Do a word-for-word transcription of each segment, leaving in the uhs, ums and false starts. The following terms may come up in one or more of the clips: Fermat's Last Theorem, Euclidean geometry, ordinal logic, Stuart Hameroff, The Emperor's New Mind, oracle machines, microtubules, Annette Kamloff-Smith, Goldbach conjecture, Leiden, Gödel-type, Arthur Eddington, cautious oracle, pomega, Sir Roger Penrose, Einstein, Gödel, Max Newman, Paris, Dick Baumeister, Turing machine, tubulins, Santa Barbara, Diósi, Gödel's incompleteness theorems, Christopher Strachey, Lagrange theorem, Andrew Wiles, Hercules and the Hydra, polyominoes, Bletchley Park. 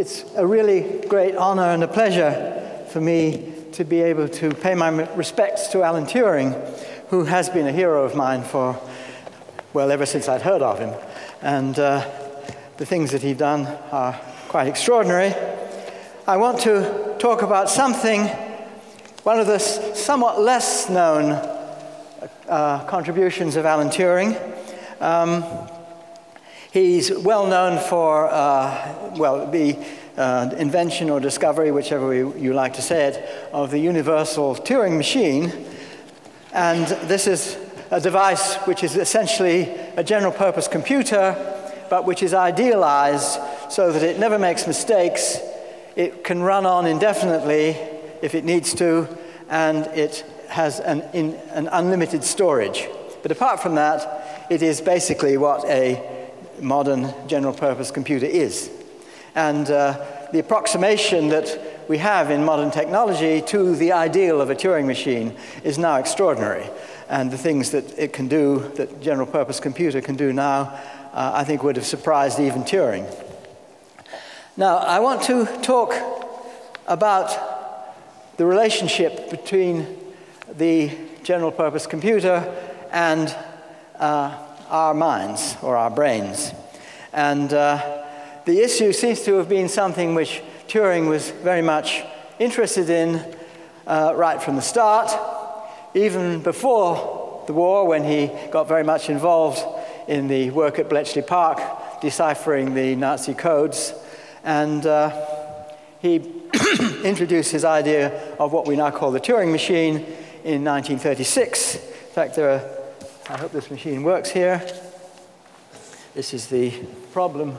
It's a really great honor and a pleasure for me to be able to pay my respects to Alan Turing, who has been a hero of mine for, well, ever since I'd heard of him. And uh, the things that he's done are quite extraordinary. I want to talk about something, one of the somewhat less known uh, contributions of Alan Turing. Um, he's well known for, uh, well, the uh, invention or discovery, whichever way you like to say it, of the universal Turing machine. And this is a device which is essentially a general purpose computer, but which is idealized so that it never makes mistakes, it can run on indefinitely if it needs to, and it has an, in, an unlimited storage. But apart from that, it is basically what a modern general purpose computer is. And uh, the approximation that we have in modern technology to the ideal of a Turing machine is now extraordinary. And the things that it can do, that general purpose computer can do now, uh, I think would have surprised even Turing. Now, I want to talk about the relationship between the general purpose computer and uh, our minds, or our brains. And uh, the issue seems to have been something which Turing was very much interested in uh, right from the start, even before the war, when he got very much involved in the work at Bletchley Park, deciphering the Nazi codes. And uh, he introduced his idea of what we now call the Turing machine in nineteen thirty-six. In fact, there are, I hope this machine works here. This is the problem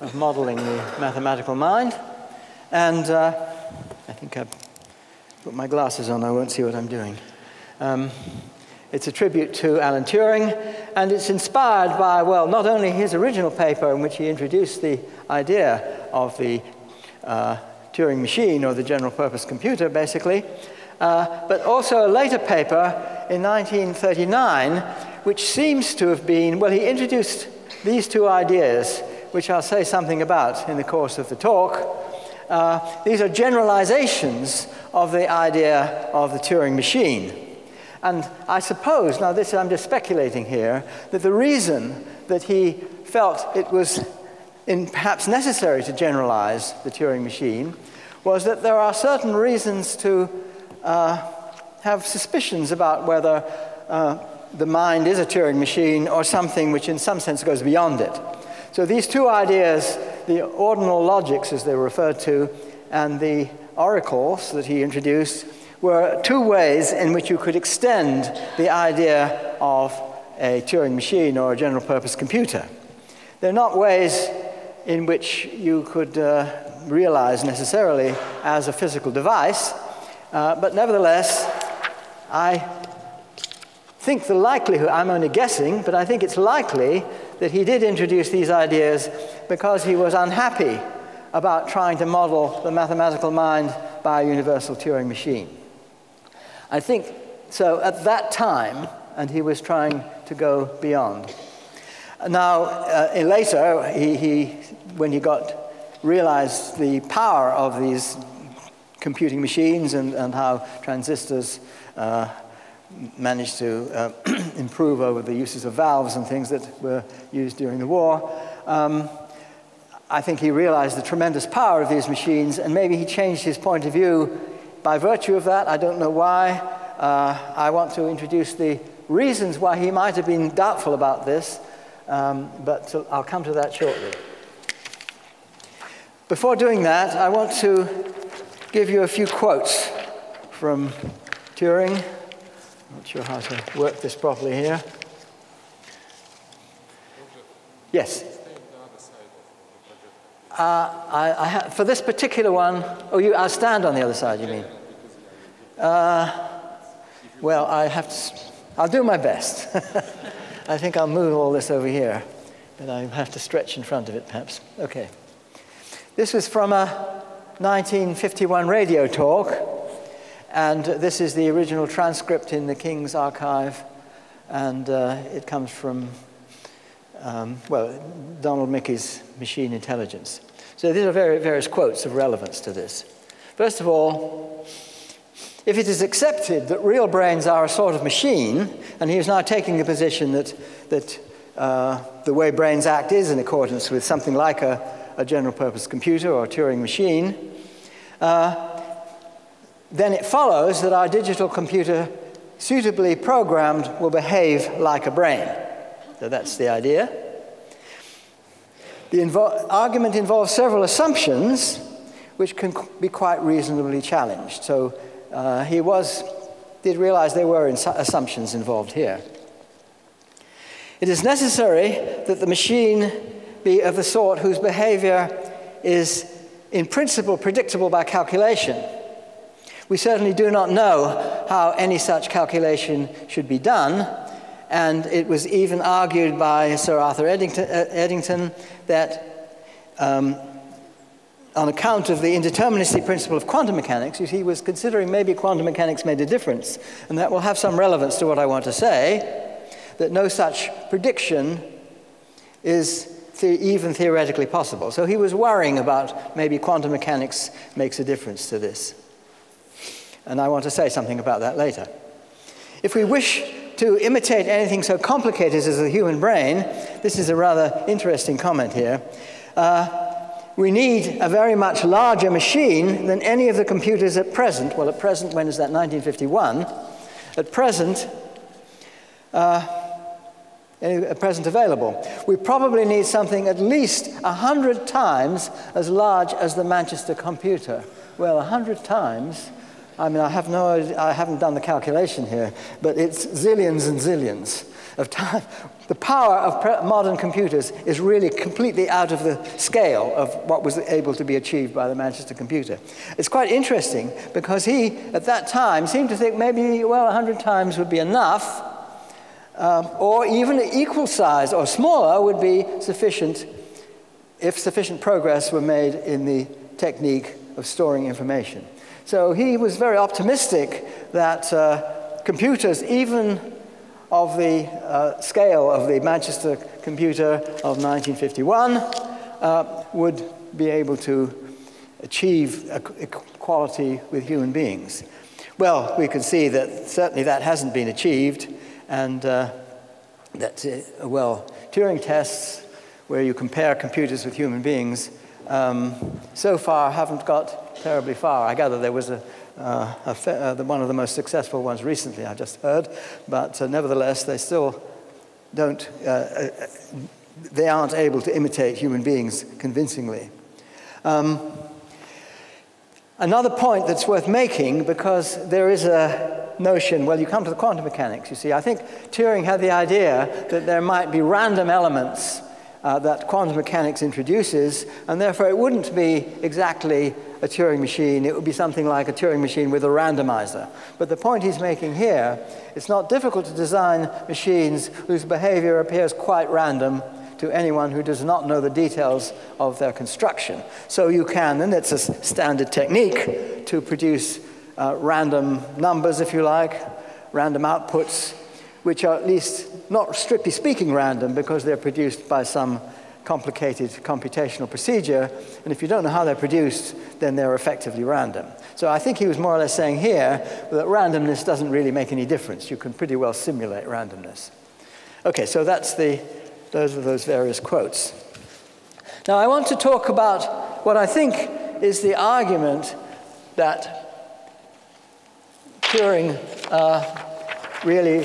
of modeling the mathematical mind. And uh, I think I've put my glasses on. I won't see what I'm doing. Um, it's a tribute to Alan Turing. And it's inspired by, well, not only his original paper in which he introduced the idea of the uh, Turing machine, or the general purpose computer, basically, uh, but also a later paper in nineteen thirty-nine, which seems to have been, well, he introduced these two ideas, which I'll say something about in the course of the talk. Uh, these are generalizations of the idea of the Turing machine. And I suppose, now this I'm just speculating here, that the reason that he felt it was in perhaps necessary to generalize the Turing machine was that there are certain reasons to uh, have suspicions about whether uh, the mind is a Turing machine or something which in some sense goes beyond it. So these two ideas, the ordinal logics, as they were referred to, and the oracles that he introduced, were two ways in which you could extend the idea of a Turing machine or a general purpose computer. They're not ways in which you could uh, realize necessarily as a physical device, uh, but nevertheless, I think the likelihood, I'm only guessing, but I think it's likely that he did introduce these ideas because he was unhappy about trying to model the mathematical mind by a universal Turing machine. I think so at that time, and he was trying to go beyond. Now, uh, later, he, he, when he got realized the power of these computing machines and, and how transistors uh, managed to uh, improve over the uses of valves and things that were used during the war. Um, I think he realized the tremendous power of these machines, and maybe he changed his point of view by virtue of that. I don't know why. Uh, I want to introduce the reasons why he might have been doubtful about this, um, but I'll come to that shortly. Before doing that, I want to give you a few quotes from Turing. Not sure how to work this properly here. Yes. Uh, I, I ha for this particular one, oh, you, I'll stand on the other side, you mean? Uh, well, I have to, I'll do my best. I think I'll move all this over here, but I have to stretch in front of it, perhaps. OK. This was from a nineteen fifty-one radio talk. And this is the original transcript in the King's Archive. And uh, it comes from, um, well, Donald Mickey's Machine Intelligence. So these are various quotes of relevance to this. First of all, if it is accepted that real brains are a sort of machine, and he is now taking the position that, that uh, the way brains act is in accordance with something like a, a general purpose computer or a Turing machine, uh, then it follows that our digital computer suitably programmed will behave like a brain. So that's the idea. The invo- argument involves several assumptions which can be quite reasonably challenged. So uh, he was, did realize there were assumptions involved here. It is necessary that the machine be of the sort whose behavior is in principle predictable by calculation. We certainly do not know how any such calculation should be done, and it was even argued by Sir Arthur Eddington, Eddington that um, on account of the indeterminacy principle of quantum mechanics, he was considering maybe quantum mechanics made a difference, and that will have some relevance to what I want to say, that no such prediction is the- even theoretically possible. So he was worrying about maybe quantum mechanics makes a difference to this. And I want to say something about that later. If we wish to imitate anything so complicated as the human brain, this is a rather interesting comment here, uh, we need a very much larger machine than any of the computers at present. Well, at present, when is that? nineteen fifty-one. At present, uh, at present available. We probably need something at least one hundred times as large as the Manchester computer. Well, one hundred times. I mean, I have no idea, I haven't done the calculation here, but it's zillions and zillions of time. The power of modern computers is really completely out of the scale of what was able to be achieved by the Manchester computer. It's quite interesting because he, at that time, seemed to think maybe, well, one hundred times would be enough, um, or even an equal size or smaller would be sufficient if sufficient progress were made in the technique of storing information. So he was very optimistic that uh, computers, even of the uh, scale of the Manchester computer of nineteen fifty-one, uh, would be able to achieve equality with human beings. Well, we can see that certainly that hasn't been achieved, and uh, that, uh, well, Turing tests, where you compare computers with human beings, um, so far haven't got terribly far. I gather there was a, uh, a uh, the, one of the most successful ones recently, I just heard, but uh, nevertheless, they still don't, uh, uh, they aren't able to imitate human beings convincingly. Um, another point that's worth making, because there is a notion, well, you come to the quantum mechanics, you see. I think Turing had the idea that there might be random elements Uh, that quantum mechanics introduces, and therefore it wouldn't be exactly a Turing machine. It would be something like a Turing machine with a randomizer. But the point he's making here, it's not difficult to design machines whose behavior appears quite random to anyone who does not know the details of their construction. So you can, and it's a standard technique, to produce uh, random numbers, if you like, random outputs, which are at least not strictly speaking random because they're produced by some complicated computational procedure, and if you don't know how they're produced, then they're effectively random. So I think he was more or less saying here that randomness doesn't really make any difference. You can pretty well simulate randomness. Okay, so that's the, those are those various quotes. Now I want to talk about what I think is the argument that Turing uh, really,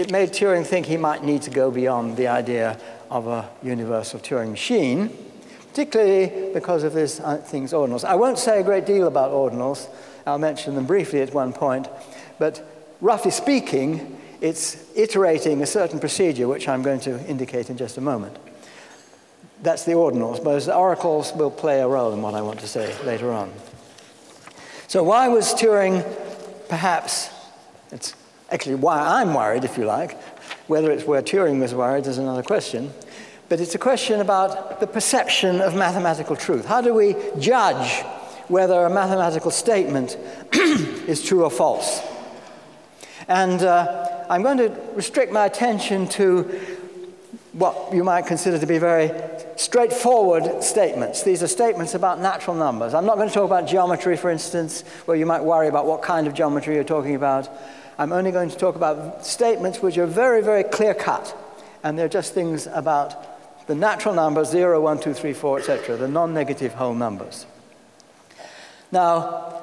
it made Turing think he might need to go beyond the idea of a universal Turing machine, particularly because of this thing's ordinals. I won't say a great deal about ordinals. I'll mention them briefly at one point. But roughly speaking, it's iterating a certain procedure, which I'm going to indicate in just a moment. That's the ordinals, but the oracles will play a role in what I want to say later on. So why was Turing perhaps... it's actually, why I'm worried, if you like. Whether it's where Turing was worried is another question. But it's a question about the perception of mathematical truth. How do we judge whether a mathematical statement is true or false? And uh, I'm going to restrict my attention to what you might consider to be very straightforward statements. These are statements about natural numbers. I'm not going to talk about geometry, for instance, where you might worry about what kind of geometry you're talking about. I'm only going to talk about statements which are very, very clear-cut, and they're just things about the natural numbers, zero, one, two, three, four, et cetera, the non-negative whole numbers. Now,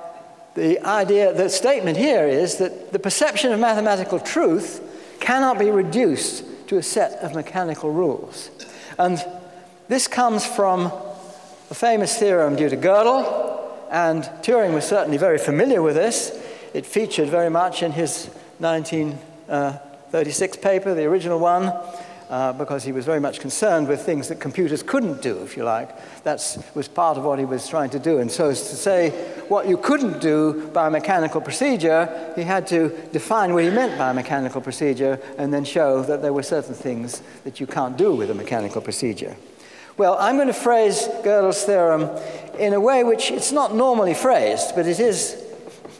the idea, the statement here is that the perception of mathematical truth cannot be reduced to a set of mechanical rules. And this comes from a famous theorem due to Gödel, and Turing was certainly very familiar with this. It featured very much in his nineteen thirty-six paper, the original one, uh, because he was very much concerned with things that computers couldn't do, if you like. That was part of what he was trying to do. And so as to say what you couldn't do by a mechanical procedure, he had to define what he meant by a mechanical procedure and then show that there were certain things that you can't do with a mechanical procedure. Well, I'm going to phrase Gödel's theorem in a way which it's not normally phrased, but it is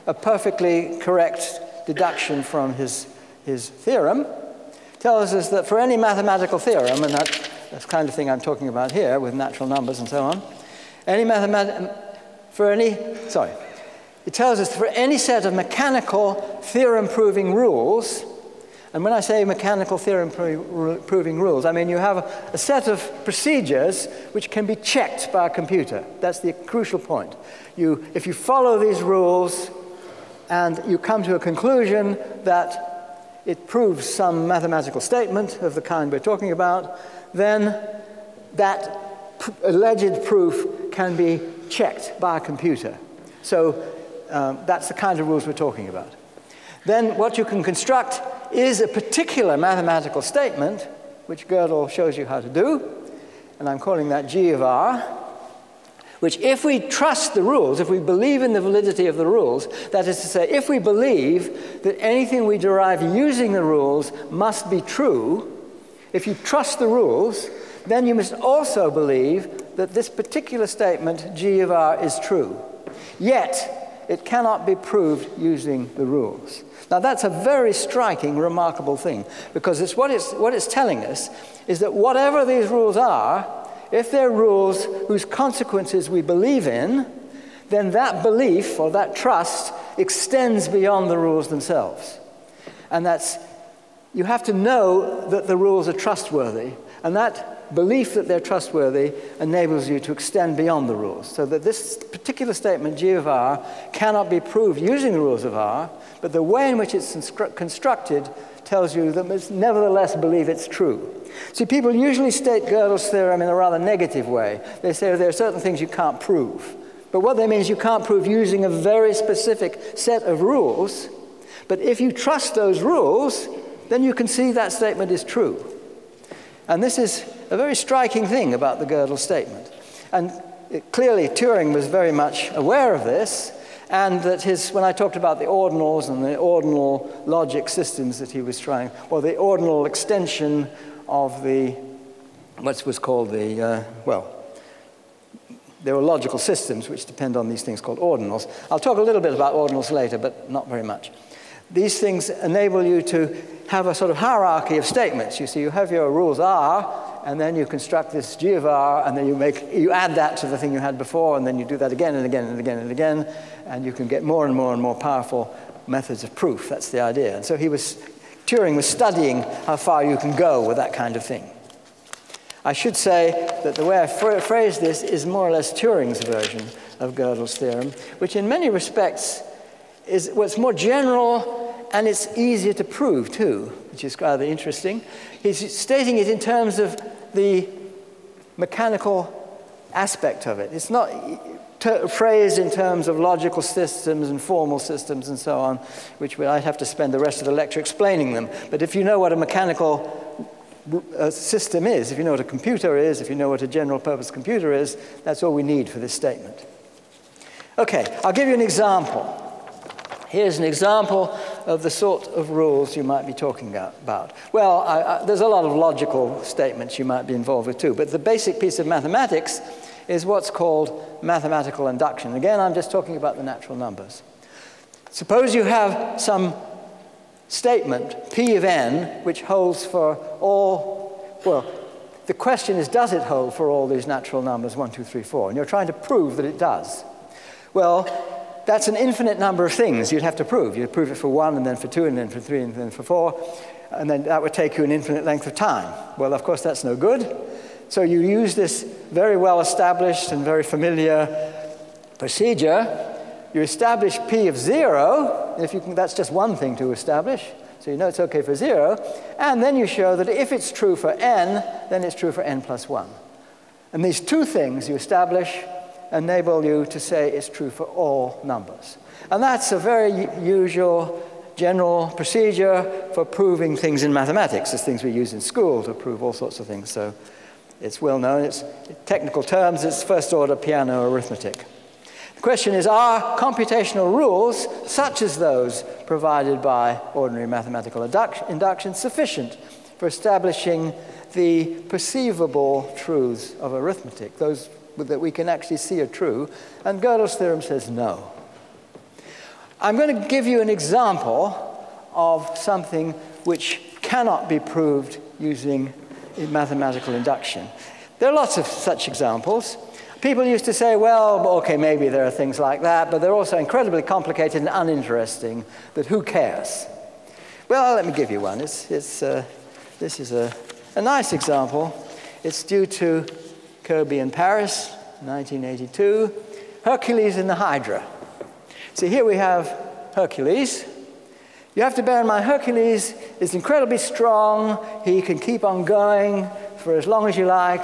a perfectly correct deduction from his, his theorem. Tells us that for any mathematical theorem, and that, that's the kind of thing I'm talking about here with natural numbers and so on, any mathemat for any, sorry, it tells us for any set of mechanical theorem-proving rules, and when I say mechanical theorem-proving rules, I mean you have a, a set of procedures which can be checked by a computer. That's the crucial point. You, if you follow these rules, and you come to a conclusion that it proves some mathematical statement of the kind we're talking about, then that pr- alleged proof can be checked by a computer. So um, that's the kind of rules we're talking about. Then what you can construct is a particular mathematical statement, which Gödel shows you how to do, and I'm calling that G of R, which if we trust the rules, if we believe in the validity of the rules, that is to say, if we believe that anything we derive using the rules must be true, if you trust the rules, then you must also believe that this particular statement, G of R, is true. Yet, it cannot be proved using the rules. Now, that's a very striking, remarkable thing, because it's what, it's, what it's telling us is that whatever these rules are, if they're rules whose consequences we believe in, then that belief or that trust extends beyond the rules themselves. And that's, you have to know that the rules are trustworthy. And that belief that they're trustworthy enables you to extend beyond the rules. So that this particular statement, G of R, cannot be proved using the rules of R, but the way in which it's constructed tells you that must nevertheless believe it's true. See, people usually state Gödel's theorem in a rather negative way. They say there are certain things you can't prove. But what they mean is you can't prove using a very specific set of rules. But if you trust those rules, then you can see that statement is true. And this is a very striking thing about the Gödel statement. And it, clearly, Turing was very much aware of this. And that his, when I talked about the ordinals and the ordinal logic systems that he was trying, or the ordinal extension of the, what was called the, uh, well, there were logical systems which depend on these things called ordinals. I'll talk a little bit about ordinals later, but not very much. These things enable you to have a sort of hierarchy of statements. You see, you have your rules R, and then you construct this G of R, and then you, make, you add that to the thing you had before, and then you do that again and again and again and again, and you can get more and more and more powerful methods of proof. That's the idea. And so he was, Turing was studying how far you can go with that kind of thing. I should say that the way I phrase this is more or less Turing's version of Gödel's theorem, which in many respects is what's more general, and it's easier to prove, too, which is rather interesting. He's stating it in terms of the mechanical aspect of it. It's not phrased in terms of logical systems and formal systems and so on, which I'd have to spend the rest of the lecture explaining them. But if you know what a mechanical system is, if you know what a computer is, if you know what a general-purpose computer is, that's all we need for this statement. OK, I'll give you an example. Here's an example of the sort of rules you might be talking about. Well, I, I, there's a lot of logical statements you might be involved with too, but the basic piece of mathematics is what's called mathematical induction. Again, I'm just talking about the natural numbers. Suppose you have some statement, P of n, which holds for all, well, The question is, does it hold for all these natural numbers, one, two, three, four? And you're trying to prove that it does. Well, that's an infinite number of things you'd have to prove. You'd prove it for one, and then for two, and then for three, and then for four. And then that would take you an infinite length of time. Well, of course, that's no good. So you use this very well-established and very familiar procedure. You establish P of zero. If you can, that's just one thing to establish. So you know it's OK for zero. And then you show that if it's true for n, then it's true for n plus one. And these two things you establish enable you to say it's true for all numbers. And that's a very usual general procedure for proving things in mathematics. It's things we use in school to prove all sorts of things. So it's well known. It's in technical terms, it's first-order Peano arithmetic. The question is, are computational rules, such as those provided by ordinary mathematical induction, sufficient for establishing the perceivable truths of arithmetic, those that we can actually see are true? And Gödel's theorem says no. I'm going to give you an example of something which cannot be proved using mathematical induction. There are lots of such examples. People used to say, well, OK, maybe there are things like that, but they're also incredibly complicated and uninteresting, that who cares? Well, let me give you one. It's, it's, uh, this is a, a nice example. It's due to Kirby and Paris, nineteen eighty-two, Hercules and the Hydra. So here we have Hercules. You have to bear in mind, Hercules is incredibly strong. He can keep on going for as long as you like.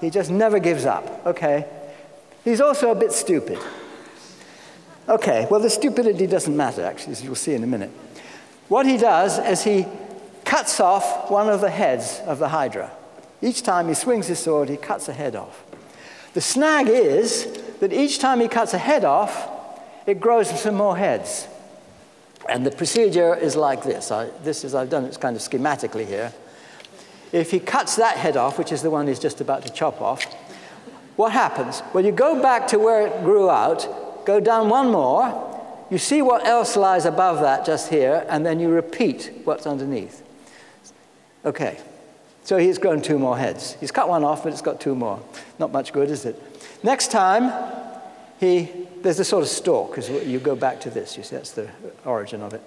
He just never gives up, okay? He's also a bit stupid. Okay, well, the stupidity doesn't matter, actually, as you'll see in a minute. What he does is he cuts off one of the heads of the Hydra. Each time he swings his sword, he cuts a head off. The snag is that each time he cuts a head off, it grows some more heads. And the procedure is like this. I, this is, I've done it kind of schematically here. If he cuts that head off, which is the one he's just about to chop off, what happens? Well, you go back to where it grew out, go down one more, you see what else lies above that just here, and then you repeat what's underneath. OK. So he's grown two more heads. He's cut one off, but it's got two more. Not much good, is it? Next time, he, there's a sort of stalk. You go back to this. You see, that's the origin of it.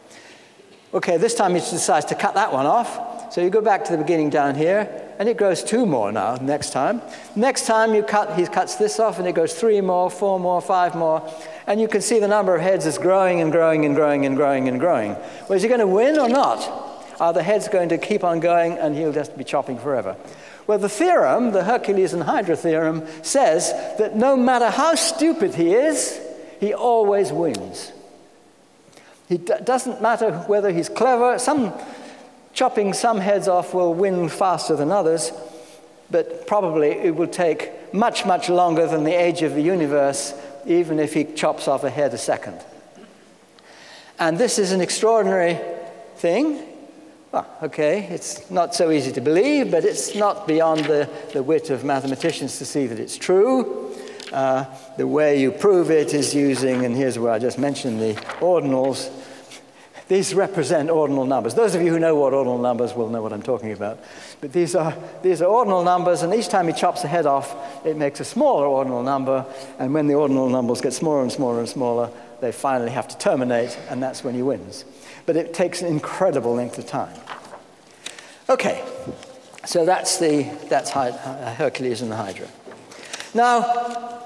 OK, this time he decides to cut that one off. So you go back to the beginning down here, and it grows two more now next time. Next time you cut, he cuts this off, and it goes three more, four more, five more. And you can see the number of heads is growing and growing and growing and growing and growing. Well, is he going to win or not? Are the heads going to keep on going, and he'll just be chopping forever? Well, the theorem, the Hercules and Hydra theorem, says that no matter how stupid he is, he always wins. It doesn't matter whether he's clever. Some chopping some heads off will win faster than others, but probably it will take much, much longer than the age of the universe, even if he chops off a head a second. And this is an extraordinary thing. Well, OK, it's not so easy to believe, but it's not beyond the, the wit of mathematicians to see that it's true. Uh, the way you prove it is using, and here's where I just mentioned the ordinals. These represent ordinal numbers. Those of you who know what ordinal numbers will know what I'm talking about. But these are, these are ordinal numbers, and each time he chops a head off, it makes a smaller ordinal number. And when the ordinal numbers get smaller and smaller and smaller, they finally have to terminate, and that's when he wins. But it takes an incredible length of time. OK, so that's, the, that's Hercules and the Hydra. Now,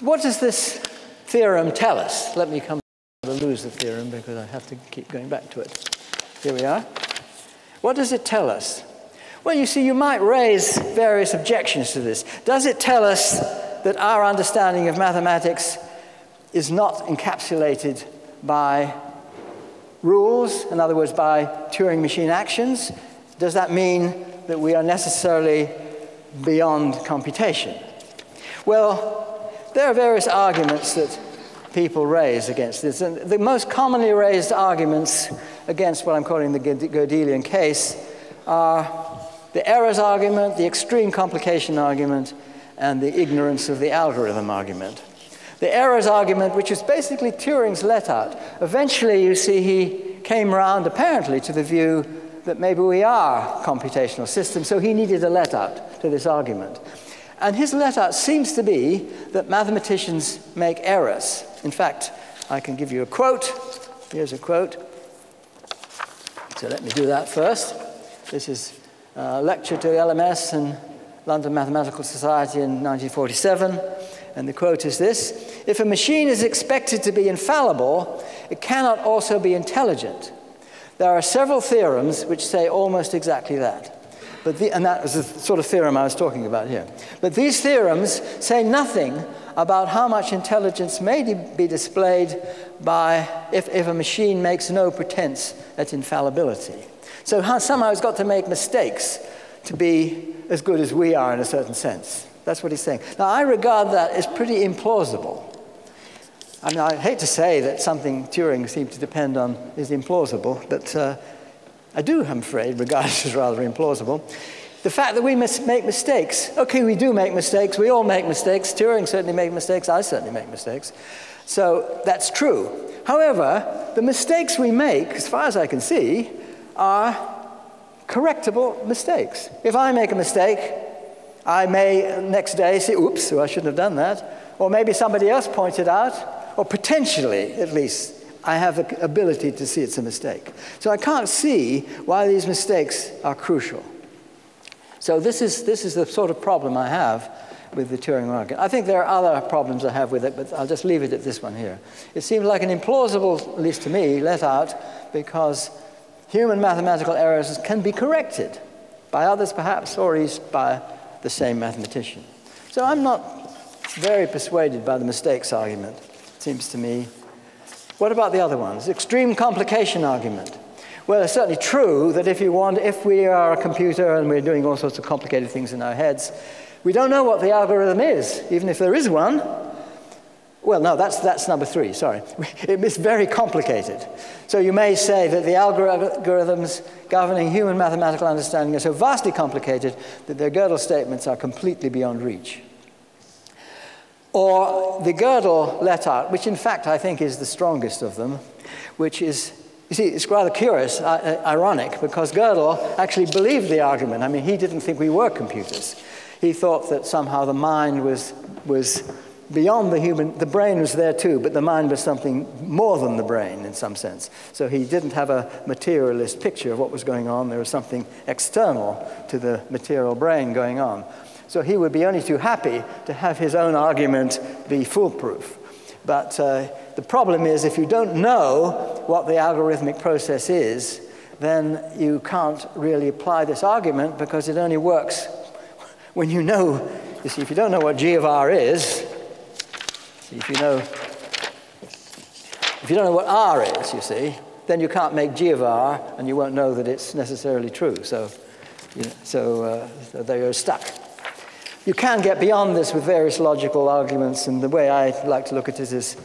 what does this theorem tell us? Let me come to lose the theorem because I have to keep going back to it. Here we are. What does it tell us? Well, you see, you might raise various objections to this. Does it tell us that our understanding of mathematics is not encapsulated by rules, in other words, by Turing machine actions? Does that mean that we are necessarily beyond computation? Well, there are various arguments that people raise against this. And the most commonly raised arguments against what I'm calling the Gödelian case are the errors argument, the extreme complication argument, and the ignorance of the algorithm argument. The errors argument, which is basically Turing's let out. Eventually, you see, he came round, apparently, to the view that maybe we are computational systems, so he needed a let-out to this argument. And his let-out seems to be that mathematicians make errors. In fact, I can give you a quote. Here's a quote. So let me do that first. This is a lecture to L M S and London Mathematical Society in nineteen forty-seven. And the quote is this: "If a machine is expected to be infallible, it cannot also be intelligent. There are several theorems which say almost exactly that." But the, and that is the sort of theorem I was talking about here. "But these theorems say nothing about how much intelligence may be displayed by if, if a machine makes no pretense at infallibility." So how, somehow it's got to make mistakes to be as good as we are in a certain sense. That's what he's saying. Now, I regard that as pretty implausible. I mean, I hate to say that something Turing seemed to depend on is implausible, but uh, I do, I'm afraid, regard it as rather implausible. The fact that we mis- make mistakes. Okay, we do make mistakes. We all make mistakes. Turing certainly made mistakes. I certainly make mistakes. So that's true. However, the mistakes we make, as far as I can see, are correctable mistakes. If I make a mistake, I may next day say, oops, so I shouldn't have done that. Or maybe somebody else points it out, or potentially, at least, I have the ability to see it's a mistake. So I can't see why these mistakes are crucial. So this is, this is the sort of problem I have with the Turing argument. I think there are other problems I have with it, but I'll just leave it at this one here. It seems like an implausible, at least to me, let out, because human mathematical errors can be corrected by others perhaps, or at least by the same mathematician. So I'm not very persuaded by the mistakes argument, it seems to me. What about the other ones? Extreme complication argument. Well, it's certainly true that if you want, if we are a computer and we're doing all sorts of complicated things in our heads, we don't know what the algorithm is, even if there is one. Well, no, that's, that's number three, sorry. It's very complicated. So you may say that the algorithms governing human mathematical understanding are so vastly complicated that their Gödel statements are completely beyond reach. Or the Gödel let-out, which in fact I think is the strongest of them, which is, you see, it's rather curious, uh, ironic, because Gödel actually believed the argument. I mean, he didn't think we were computers. He thought that somehow the mind was, was beyond the human, the brain was there too, but the mind was something more than the brain in some sense. So he didn't have a materialist picture of what was going on. There was something external to the material brain going on. So he would be only too happy to have his own argument be foolproof. But uh, the problem is, if you don't know what the algorithmic process is, then you can't really apply this argument, because it only works when you know. You see, if you don't know what G of R is, if you know, if you don't know what R is, you see, then you can't make G of R, and you won't know that it's necessarily true. So, you know, so, uh, so they are stuck. You can get beyond this with various logical arguments, and the way I like to look at it is, is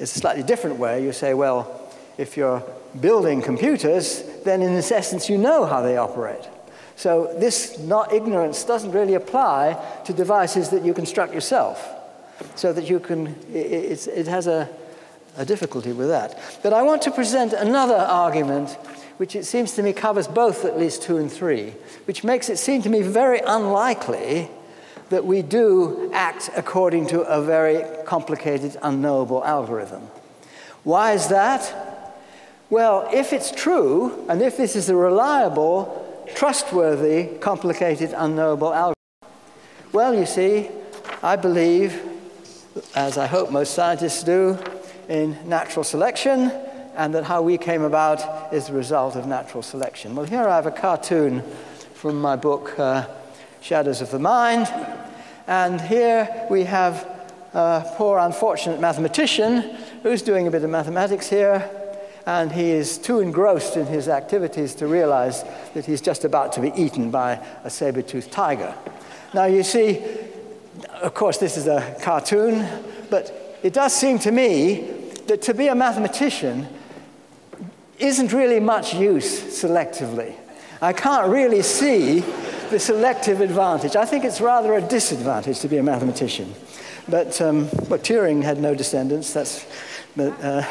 a slightly different way. You say, well, if you're building computers, then in this essence you know how they operate. So this not ignorance doesn't really apply to devices that you construct yourself, so that you can, it, it, it has a, a difficulty with that. But I want to present another argument which it seems to me covers both at least two and three, which makes it seem to me very unlikely that we do act according to a very complicated, unknowable algorithm. Why is that? Well, if it's true, and if this is a reliable, trustworthy, complicated, unknowable algorithm, well, you see, I believe, as I hope most scientists do, in natural selection, and that how we came about is the result of natural selection. Well, here I have a cartoon from my book, uh, Shadows of the Mind. And here we have a poor unfortunate mathematician who's doing a bit of mathematics here, and he is too engrossed in his activities to realize that he's just about to be eaten by a saber-toothed tiger. Now you see, of course this is a cartoon, but it does seem to me that to be a mathematician isn't really much use selectively. I can't really see the selective advantage. I think it's rather a disadvantage to be a mathematician. But, um, well, Turing had no descendants, that's, but uh,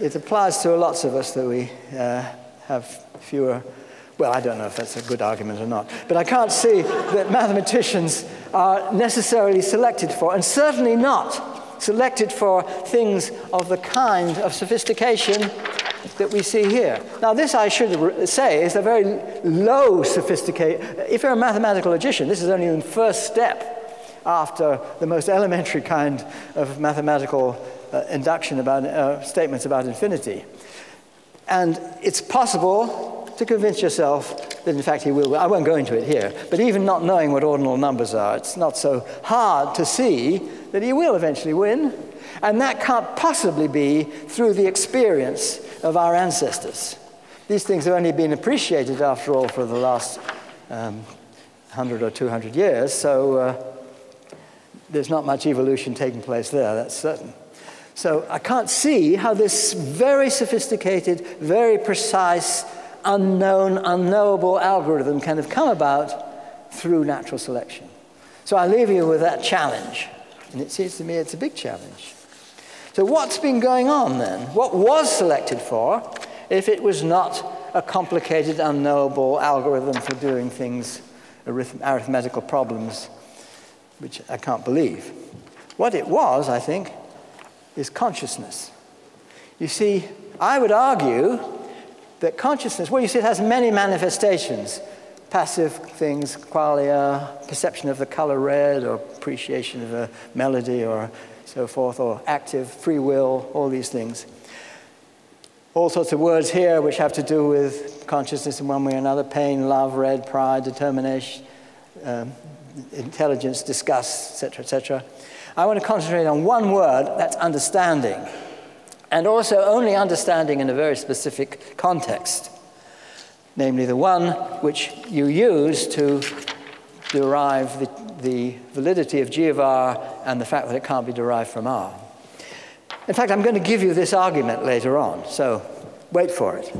it applies to lots of us that we uh, have fewer Well, I don't know if that's a good argument or not, but I can't see that mathematicians are necessarily selected for, and certainly not selected for, things of the kind of sophistication that we see here. Now, this, I should say, is a very low sophistication. If you're a mathematical logician, this is only the first step after the most elementary kind of mathematical uh, induction about uh, statements about infinity. And it's possible to convince yourself that, in fact, he will. I won't go into it here, but even not knowing what ordinal numbers are, it's not so hard to see that he will eventually win. And that can't possibly be through the experience of our ancestors. These things have only been appreciated, after all, for the last um, one hundred or two hundred years, so uh, there's not much evolution taking place there, that's certain. So I can't see how this very sophisticated, very precise, unknown, unknowable algorithm can have come about through natural selection. So I leave you with that challenge. And it seems to me it's a big challenge. So what's been going on then? What was selected for if it was not a complicated, unknowable algorithm for doing things, arith- arithmetical problems, which I can't believe? What it was, I think, is consciousness. You see, I would argue that consciousness, well, you see, it has many manifestations. Passive things, qualia, perception of the color red, or appreciation of a melody, or so forth, or active, free will, all these things. All sorts of words here which have to do with consciousness in one way or another: pain, love, red, pride, determination, um, intelligence, disgust, et cetera, et cetera. I want to concentrate on one word, that's understanding, and also only understanding in a very specific context, namely the one which you use to derive the, the validity of G of R and the fact that it can't be derived from R. In fact, I'm going to give you this argument later on, so wait for it.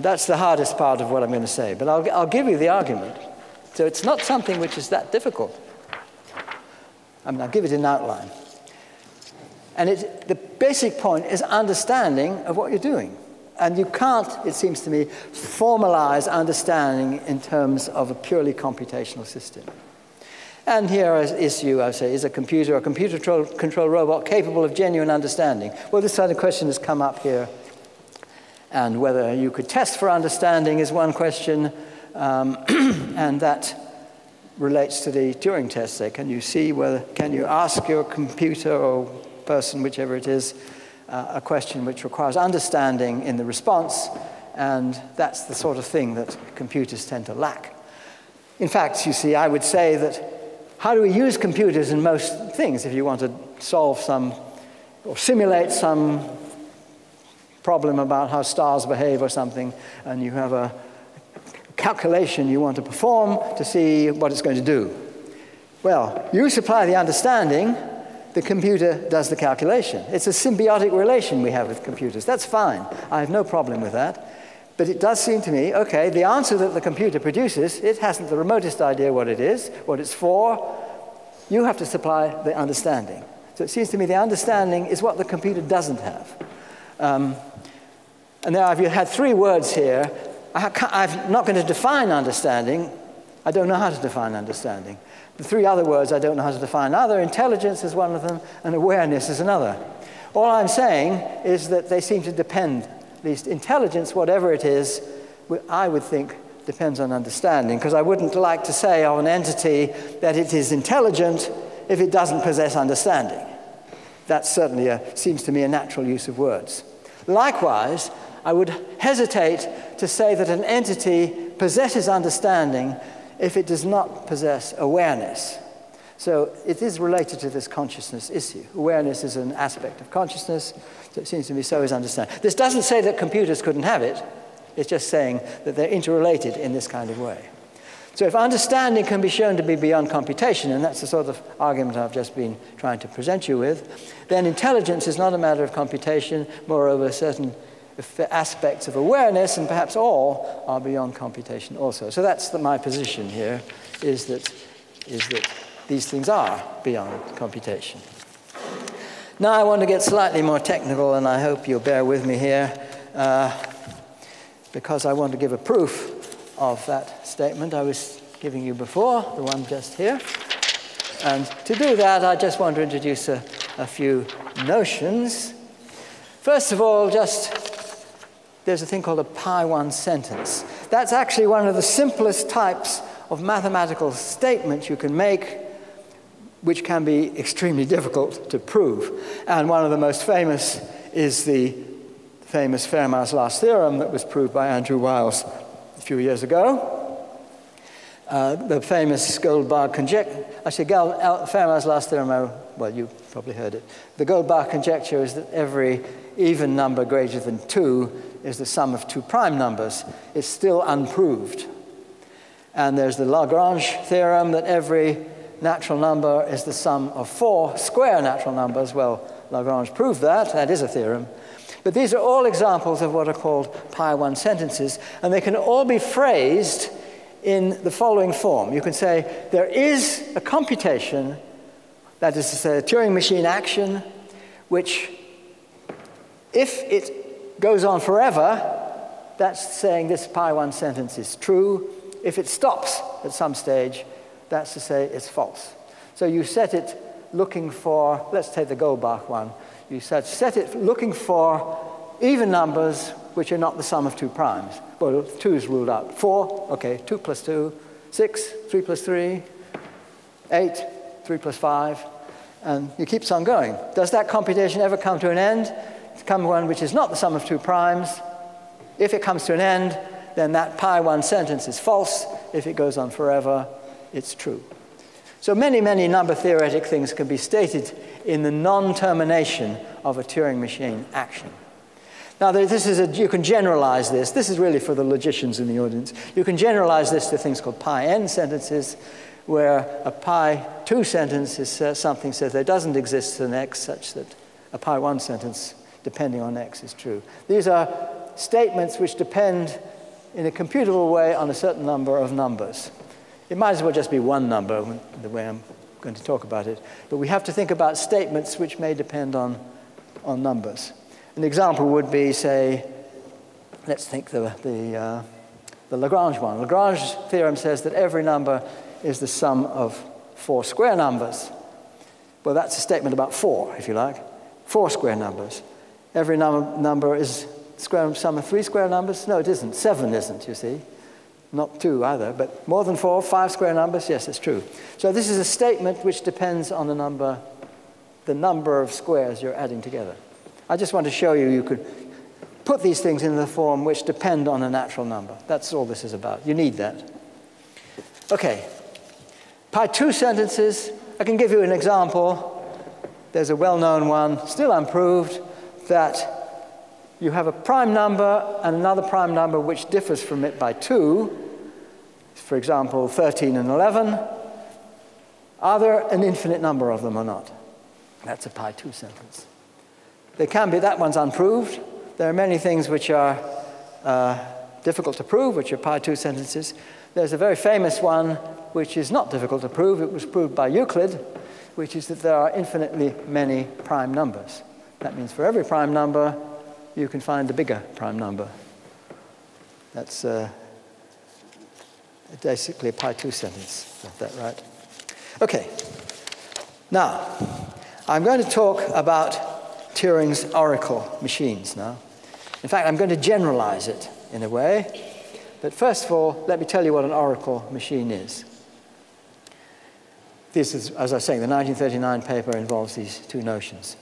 That's the hardest part of what I'm going to say, but I'll, I'll give you the argument. So it's not something which is that difficult. I mean, I'll give it an outline. And it, the basic point is understanding of what you're doing. And you can't, it seems to me, formalize understanding in terms of a purely computational system. And here is issue, I say, is a computer or computer control robot capable of genuine understanding? Well, this sort of question has come up here. And whether you could test for understanding is one question. Um, and that relates to the Turing test. Say, can you see whether, can you ask your computer or person, whichever it is, uh, a question which requires understanding in the response? And that's the sort of thing that computers tend to lack. In fact, you see, I would say that how do we use computers in most things? If you want to solve some or simulate some problem about how stars behave or something, and you have a calculation you want to perform to see what it's going to do. Well, you supply the understanding, the computer does the calculation. It's a symbiotic relation we have with computers. That's fine. I have no problem with that. But it does seem to me, okay, the answer that the computer produces, it hasn't the remotest idea what it is, what it's for. You have to supply the understanding. So it seems to me the understanding is what the computer doesn't have. Um, and now I've had three words here. I I'm not going to define understanding. I don't know how to define understanding. The three other words I don't know how to define either. Intelligence is one of them, and awareness is another. All I'm saying is that they seem to depend, at least intelligence, whatever it is, I would think depends on understanding, because I wouldn't like to say of an entity that it is intelligent if it doesn't possess understanding. That certainly a, seems to me a natural use of words. Likewise, I would hesitate to say that an entity possesses understanding if it does not possess awareness. So it is related to this consciousness issue. Awareness is an aspect of consciousness, so it seems to me so is understanding. This doesn't say that computers couldn't have it. It's just saying that they're interrelated in this kind of way. So if understanding can be shown to be beyond computation, and that's the sort of argument I've just been trying to present you with, then intelligence is not a matter of computation. Moreover, certain aspects of awareness, and perhaps all, are beyond computation also. So that's the, my position here, is that, is that these things are beyond computation. Now I want to get slightly more technical, and I hope you'll bear with me here. Uh, because I want to give a proof of that statement I was giving you before, the one just here. And to do that, I just want to introduce a, a few notions. First of all, just there's a thing called a pi one sentence. That's actually one of the simplest types of mathematical statements you can make, which can be extremely difficult to prove. And one of the most famous is the famous Fermat's Last Theorem that was proved by Andrew Wiles a few years ago. Uh, the famous Goldbach conjecture, actually Fermat's last theorem, well, you probably heard it. The Goldbach conjecture is that every even number greater than two is the sum of two prime numbers. It's still unproved. And there's the Lagrange theorem that every natural number is the sum of four square natural numbers. Well, Lagrange proved that, that is a theorem. But these are all examples of what are called pi one sentences, and they can all be phrased in the following form. You can say, there is a computation, that is to say, a Turing machine action, which, if it goes on forever, that's saying this pi one sentence is true. If it stops at some stage, that's to say it's false. So you set it looking for, let's take the Goldbach one, you set it looking for even numbers which are not the sum of two primes. Well, two is ruled out. Four, okay, two plus two, six, three plus three, eight, three plus five, and it keeps on going. Does that computation ever come to an end? It's come one which is not the sum of two primes. If it comes to an end, then that pi one sentence is false. If it goes on forever, it's true. So many, many number theoretic things can be stated in the non-termination of a Turing machine action. Now, this is a, you can generalize this. This is really for the logicians in the audience. You can generalize this to things called pi n sentences, where a pi two sentence is uh, something says there doesn't exist an x such that a pi one sentence, depending on x, is true. These are statements which depend in a computable way on a certain number of numbers. It might as well just be one number, the way I'm going to talk about it. But we have to think about statements which may depend on, on numbers. An example would be, say, let's think the, the, uh, the Lagrange one. Lagrange theorem says that every number is the sum of four square numbers. Well, that's a statement about four, if you like. Four square numbers. Every num number is square sum of three square numbers? No, it isn't. Seven isn't, you see. Not two either, but more than four, five square numbers? Yes, it's true. So this is a statement which depends on the number, the number of squares you're adding together. I just want to show you you could put these things in the form which depend on a natural number. That's all this is about. You need that. Okay. pi two sentences. I can give you an example. There's a well-known one, still unproved, that you have a prime number and another prime number which differs from it by two. For example, thirteen and eleven. Are there an infinite number of them or not? That's a pi two sentence. They can be, that one's unproved. There are many things which are uh, difficult to prove, which are pi two sentences. There's a very famous one which is not difficult to prove. It was proved by Euclid, which is that there are infinitely many prime numbers. That means for every prime number, you can find a bigger prime number. That's uh, basically a pi two sentence. Got that right? Okay. Now, I'm going to talk about Turing's oracle machines now. In fact, I'm going to generalize it in a way. But first of all, let me tell you what an oracle machine is. This is, as I was saying, the nineteen thirty-nine paper involves these two notions.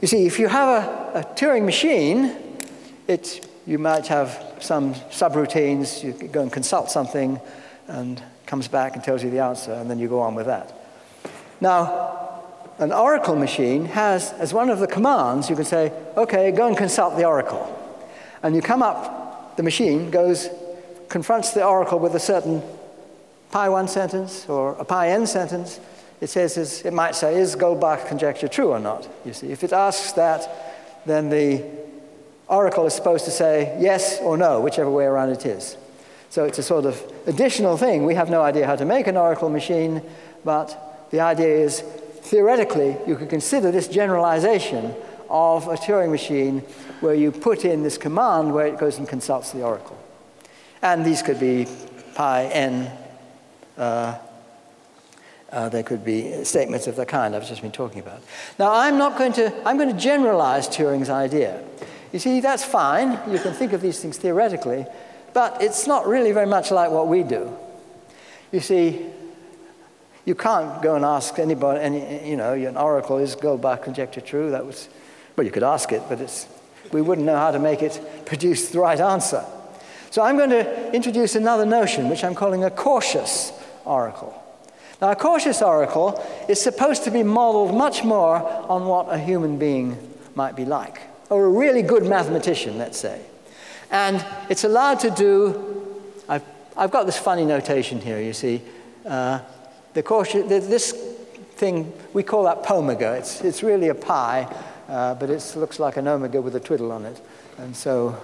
You see, if you have a, a Turing machine, it, you might have some subroutines. You go and consult something and comes back and tells you the answer, and then you go on with that. Now, an oracle machine has, as one of the commands, you can say, okay, go and consult the oracle. And you come up, the machine goes, confronts the oracle with a certain pi one sentence or a pi n sentence. It says, is, it might say, is Goldbach conjecture true or not? You see, if it asks that, then the oracle is supposed to say yes or no, whichever way around it is. So it's a sort of additional thing. We have no idea how to make an oracle machine, but the idea is, theoretically, you could consider this generalization of a Turing machine where you put in this command where it goes and consults the oracle. And these could be pi n. Uh, uh, there could be statements of the kind I've just been talking about. Now, I'm not going to, I'm going to generalize Turing's idea. You see, that's fine. You can think of these things theoretically, but it's not really very much like what we do. You see, you can't go and ask anybody, any, you know, an oracle, is Goldbach conjecture true? That was, well, you could ask it, but it's, we wouldn't know how to make it produce the right answer. So I'm going to introduce another notion, which I'm calling a cautious oracle. Now, a cautious oracle is supposed to be modeled much more on what a human being might be like, or a really good mathematician, let's say. And it's allowed to do, I've, I've got this funny notation here, you see. Uh, the cautious, the, this thing, we call that pomega. It's, it's really a pi, uh, but it looks like an omega with a twiddle on it. And so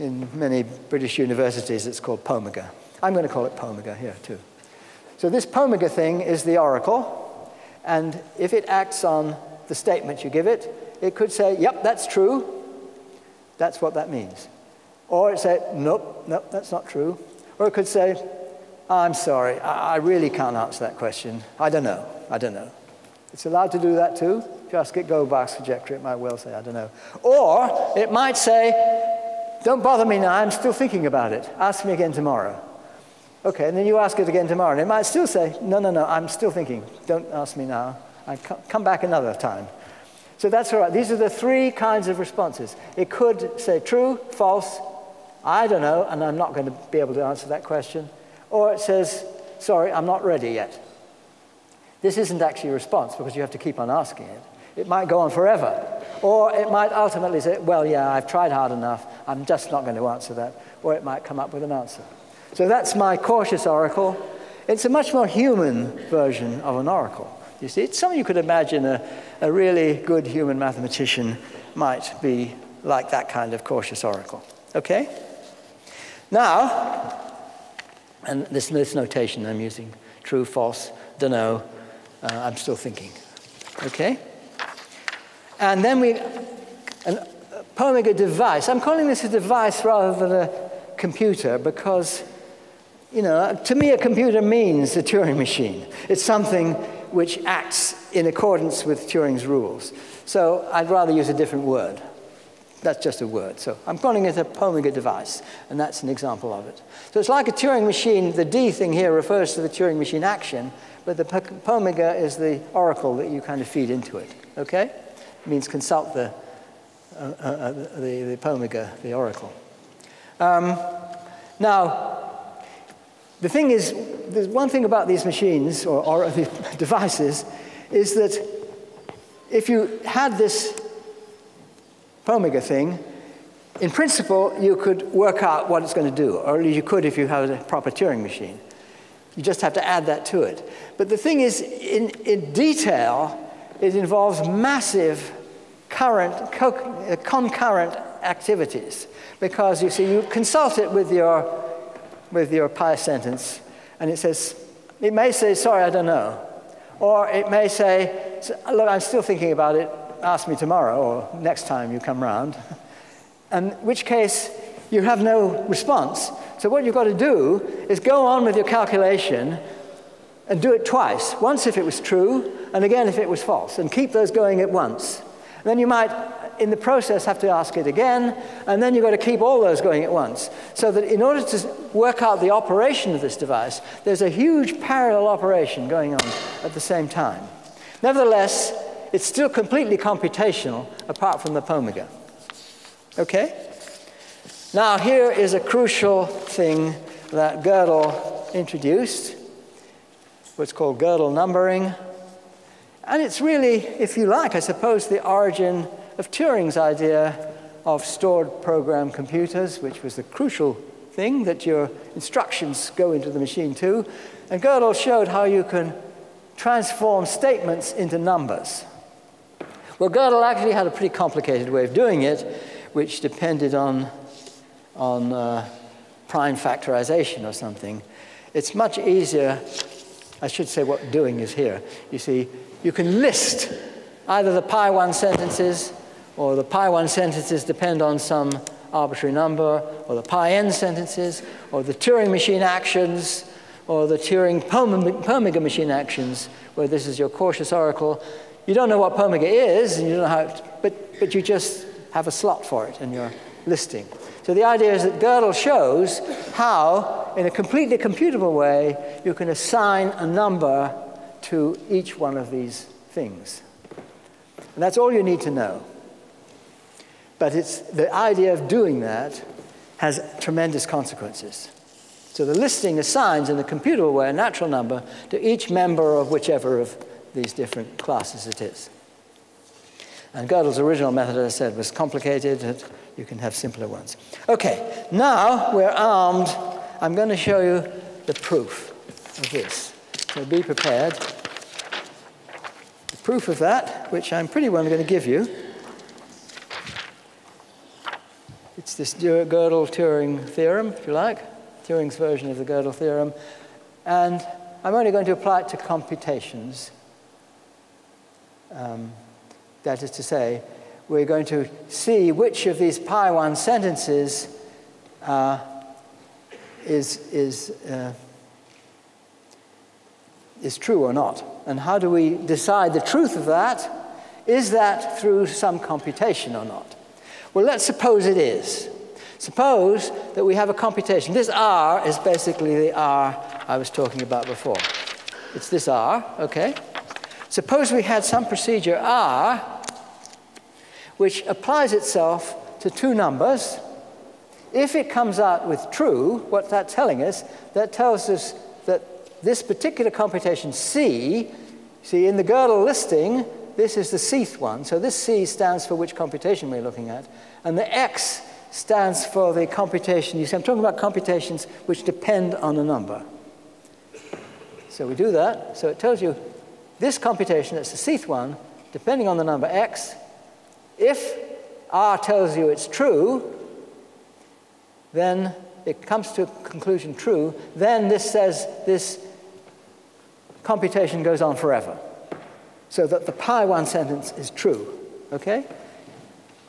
in many British universities, it's called pomega. I'm going to call it pomega here, too. So this pomega thing is the oracle. And if it acts on the statement you give it, it could say, yep, that's true. That's what that means. Or it said, nope, nope, that's not true. Or it could say, I'm sorry, I, I really can't answer that question. I don't know, I don't know. It's allowed to do that too. If you ask it Goldbach's conjecture, it might well say, I don't know. Or it might say, don't bother me now, I'm still thinking about it. Ask me again tomorrow. Okay, and then you ask it again tomorrow, and it might still say, no, no, no, I'm still thinking. Don't ask me now. I come back another time. So that's all right. These are the three kinds of responses. It could say true, false, I don't know, and I'm not going to be able to answer that question. Or it says, sorry, I'm not ready yet. This isn't actually a response because you have to keep on asking it. It might go on forever. Or it might ultimately say, well, yeah, I've tried hard enough. I'm just not going to answer that. Or it might come up with an answer. So that's my cautious oracle. It's a much more human version of an oracle. You see, it's something you could imagine a, a really good human mathematician might be like that kind of cautious oracle. Okay? Now, and this, this notation I'm using, true, false, don't know, uh, I'm still thinking, okay? And then we, an, a Pomega device, I'm calling this a device rather than a computer because, you know, to me a computer means a Turing machine. It's something which acts in accordance with Turing's rules. So I'd rather use a different word. That's just a word. So I'm calling it a Pomega device, and that's an example of it. So it's like a Turing machine. The D thing here refers to the Turing machine action, but the Pomega is the oracle that you kind of feed into it, okay? It means consult the, uh, uh, the, the Pomega, the oracle. Um, now, the thing is, there's one thing about these machines, or, or these devices, is that if you had this Pomega thing, in principle, you could work out what it's going to do, or at least you could if you had a proper Turing machine. You just have to add that to it. But the thing is, in, in detail, it involves massive current, co uh, concurrent activities, because you see, you consult it with your, with your pi sentence, and it says, it may say, sorry, I don't know, or it may say, look, I'm still thinking about it. Ask me tomorrow or next time you come round, and in which case you have no response. So what you've got to do is go on with your calculation and do it twice, once if it was true and again if it was false, and keep those going at once. And then you might, in the process, have to ask it again, and then you've got to keep all those going at once. So that in order to work out the operation of this device, there's a huge parallel operation going on at the same time. Nevertheless, it's still completely computational, apart from the Pomega. Okay? Now, here is a crucial thing that Gödel introduced, what's called Gödel numbering. And it's really, if you like, I suppose, the origin of Turing's idea of stored program computers, which was the crucial thing that your instructions go into the machine too. And Gödel showed how you can transform statements into numbers. Well, Gödel actually had a pretty complicated way of doing it, which depended on, on uh, prime factorization or something. It's much easier, I should say what doing is here. You see, you can list either the pi one sentences or the pi one sentences depend on some arbitrary number, or the pi n sentences, or the Turing machine actions, or the Turing Perminger machine actions, where this is your cautious oracle. You don't know what Perminger is, and you don't know how it, but, but you just have a slot for it in your listing. So the idea is that Gödel shows how, in a completely computable way, you can assign a number to each one of these things. And that's all you need to know. But it's, the idea of doing that has tremendous consequences. So the listing assigns, in a computable way, a natural number to each member of whichever of these different classes it is. And Gödel's original method, as I said, was complicated. And you can have simpler ones. OK, now we're armed. I'm going to show you the proof of this. So be prepared. The proof of that, which I'm pretty well going to give you, it's this Gödel-Turing theorem, if you like, Turing's version of the Gödel theorem. And I'm only going to apply it to computations. Um, that is to say, we're going to see which of these pi one sentences uh, is, is, uh, is true or not. And how do we decide the truth of that? Is that through some computation or not? Well, let's suppose it is. Suppose that we have a computation. This R is basically the R I was talking about before. It's this R, OK? Suppose we had some procedure R which applies itself to two numbers. If it comes out with true, what's that telling us? That tells us that this particular computation C, see, in the Gödel listing, this is the Cth one. So this C stands for which computation we're looking at. And the X stands for the computation. You see, I'm talking about computations which depend on a number. So we do that. So it tells you this computation, that's the Cth one, depending on the number X. If R tells you it's true, then it comes to a conclusion true. Then this says this computation goes on forever. So that the pi one sentence is true, OK?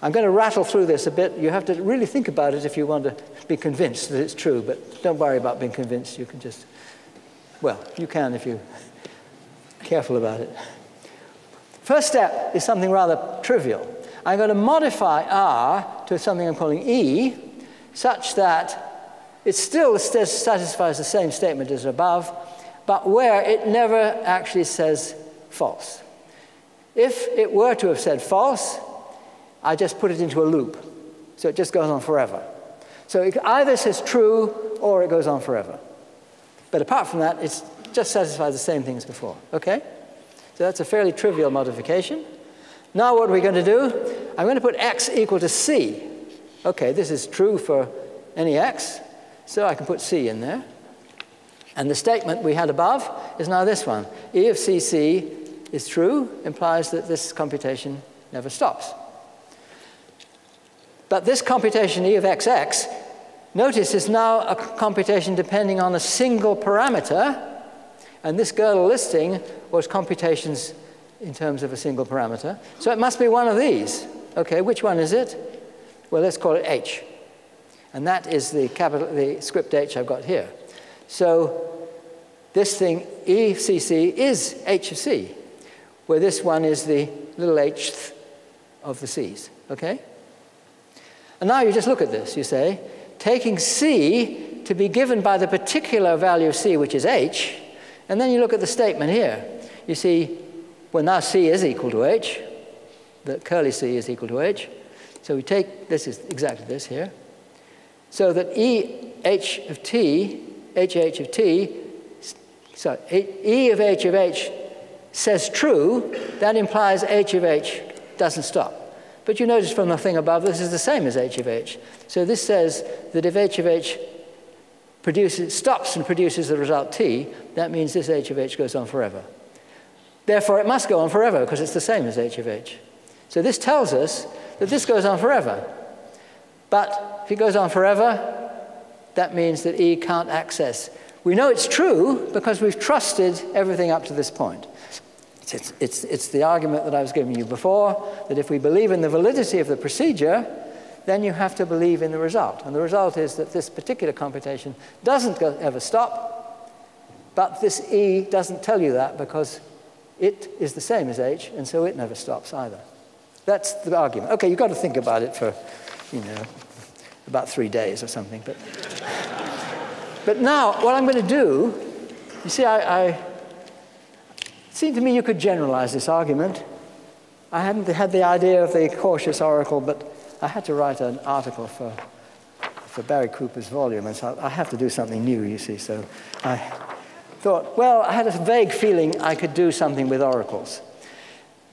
I'm going to rattle through this a bit. You have to really think about it if you want to be convinced that it's true. But don't worry about being convinced. You can just, well, you can if you're careful about it. First step is something rather trivial. I'm going to modify R to something I'm calling E, such that it still satisfies the same statement as above, but where it never actually says false. If it were to have said false, I just put it into a loop. So it just goes on forever. So it either says true or it goes on forever. But apart from that, it just satisfies the same thing as before. OK? So that's a fairly trivial modification. Now what are we going to do? I'm going to put X equal to C. OK, this is true for any X. So I can put C in there. And the statement we had above is now this one. E of C C is true, implies that this computation never stops. But this computation, E of X X, notice is now a computation depending on a single parameter. And this Gödel listing was computations in terms of a single parameter. So it must be one of these. OK, which one is it? Well, let's call it H. And that is the, capital, the script H I've got here. So this thing, E of C C, is H of C, where this one is the little h of the C's, OK? And now you just look at this. You say, taking C to be given by the particular value of C, which is H, and then you look at the statement here. You see, well, now C is equal to H. The curly C is equal to H. So we take, this is exactly this here, so that E H of T, H H of T, sorry, E of H of H says true. That implies H of H doesn't stop. But you notice from the thing above, this is the same as H of H. So this says that if H of H produces, stops and produces the result T, that means this H of H goes on forever. Therefore, it must go on forever, because it's the same as H of H. So this tells us that this goes on forever. But if it goes on forever, that means that E can't access. We know it's true because we've trusted everything up to this point. It's, it's, it's the argument that I was giving you before, that if we believe in the validity of the procedure, then you have to believe in the result. And the result is that this particular computation doesn't go, ever stop, but this E doesn't tell you that because it is the same as H, and so it never stops either. That's the argument. Okay, you've got to think about it for, you know, about three days or something. But, but now, what I'm going to do, you see, I... I It seemed to me you could generalize this argument. I hadn't had the idea of the cautious oracle, but I had to write an article for, for Barry Cooper's volume, and so I have to do something new, you see. So I thought, well, I had a vague feeling I could do something with oracles.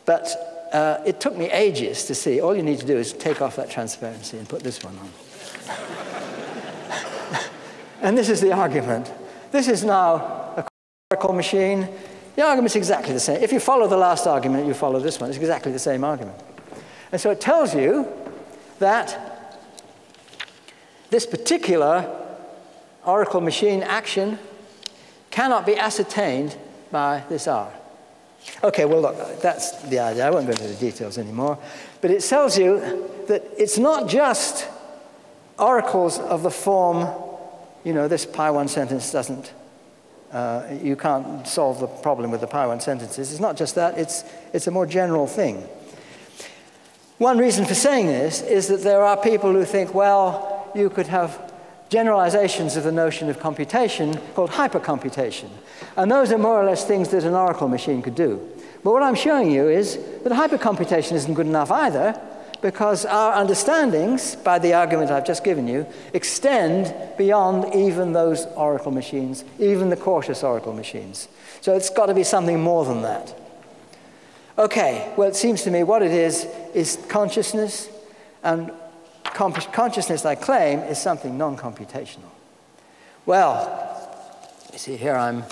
But uh, it took me ages to see. All you need to do is take off that transparency and put this one on. And this is the argument. This is now a oracle machine. The argument's exactly the same. If you follow the last argument, you follow this one. It's exactly the same argument. And so it tells you that this particular oracle machine action cannot be ascertained by this R. Okay, well, look, that's the idea. I won't go into the details anymore. But it tells you that it's not just oracles of the form, you know, this pi one sentence doesn't. Uh, you can't solve the problem with the pi one sentences. It's not just that, it's, it's a more general thing. One reason for saying this is that there are people who think, well, you could have generalizations of the notion of computation called hypercomputation. And those are more or less things that an oracle machine could do. But what I'm showing you is that hypercomputation isn't good enough either, because our understandings, by the argument I've just given you, extend beyond even those oracle machines, even the cautious oracle machines. So it's got to be something more than that. Okay, well, it seems to me what it is is consciousness, and consciousness, I claim, is something non-computational. Well, you see here I'm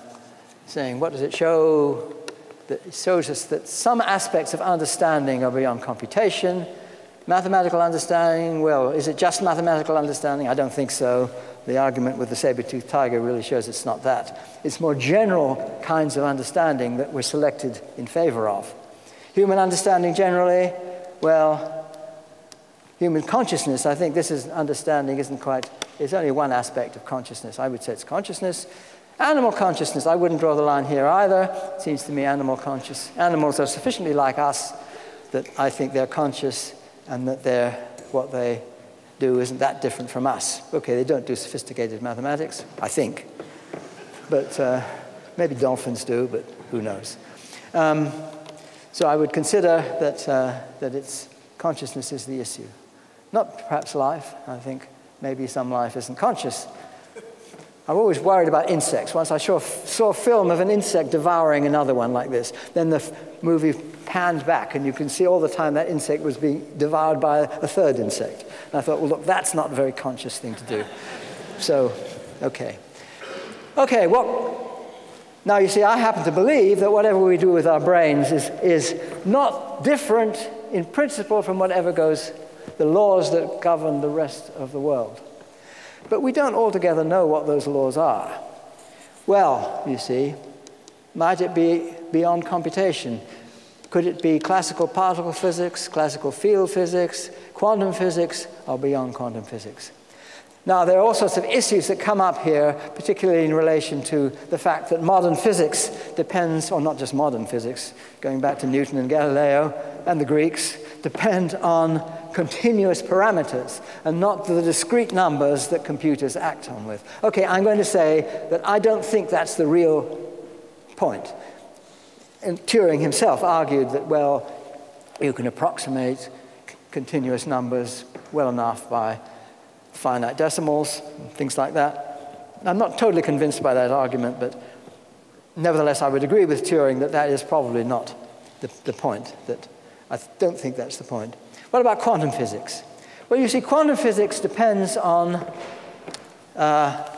saying, what does it show? That it shows us that some aspects of understanding are beyond computation. Mathematical understanding, well, is it just mathematical understanding? I don't think so. The argument with the saber-toothed tiger really shows it's not that. It's more general kinds of understanding that we're selected in favor of. Human understanding generally, well, human consciousness, I think this is understanding isn't quite, it's only one aspect of consciousness. I would say it's consciousness. Animal consciousness, I wouldn't draw the line here either. It seems to me animal conscious, animals are sufficiently like us that I think they're conscious, and that they're, what they do isn't that different from us. Okay, they don't do sophisticated mathematics, I think. But uh, maybe dolphins do, but who knows. Um, so I would consider that, uh, that it's consciousness is the issue. Not perhaps life, I think maybe some life isn't conscious. I'm always worried about insects. Once I saw, saw a film of an insect devouring another one like this, then the movie panned back, and you can see all the time that insect was being devoured by a third insect. And I thought, well, look, that's not a very conscious thing to do. So, okay. Okay, well, now you see, I happen to believe that whatever we do with our brains is, is not different in principle from whatever goes, the laws that govern the rest of the world. But we don't altogether know what those laws are. Well, you see, might it be beyond computation? Could it be classical particle physics, classical field physics, quantum physics, or beyond quantum physics? Now, there are all sorts of issues that come up here, particularly in relation to the fact that modern physics depends, or not just modern physics, going back to Newton and Galileo and the Greeks, depend on continuous parameters and not the discrete numbers that computers act on with. Okay, I'm going to say that I don't think that's the real point. And Turing himself argued that, well, you can approximate continuous numbers well enough by finite decimals, things like that. I'm not totally convinced by that argument, but nevertheless, I would agree with Turing that that is probably not the, the point, that I don't think that's the point. What about quantum physics? Well, you see, quantum physics depends on uh,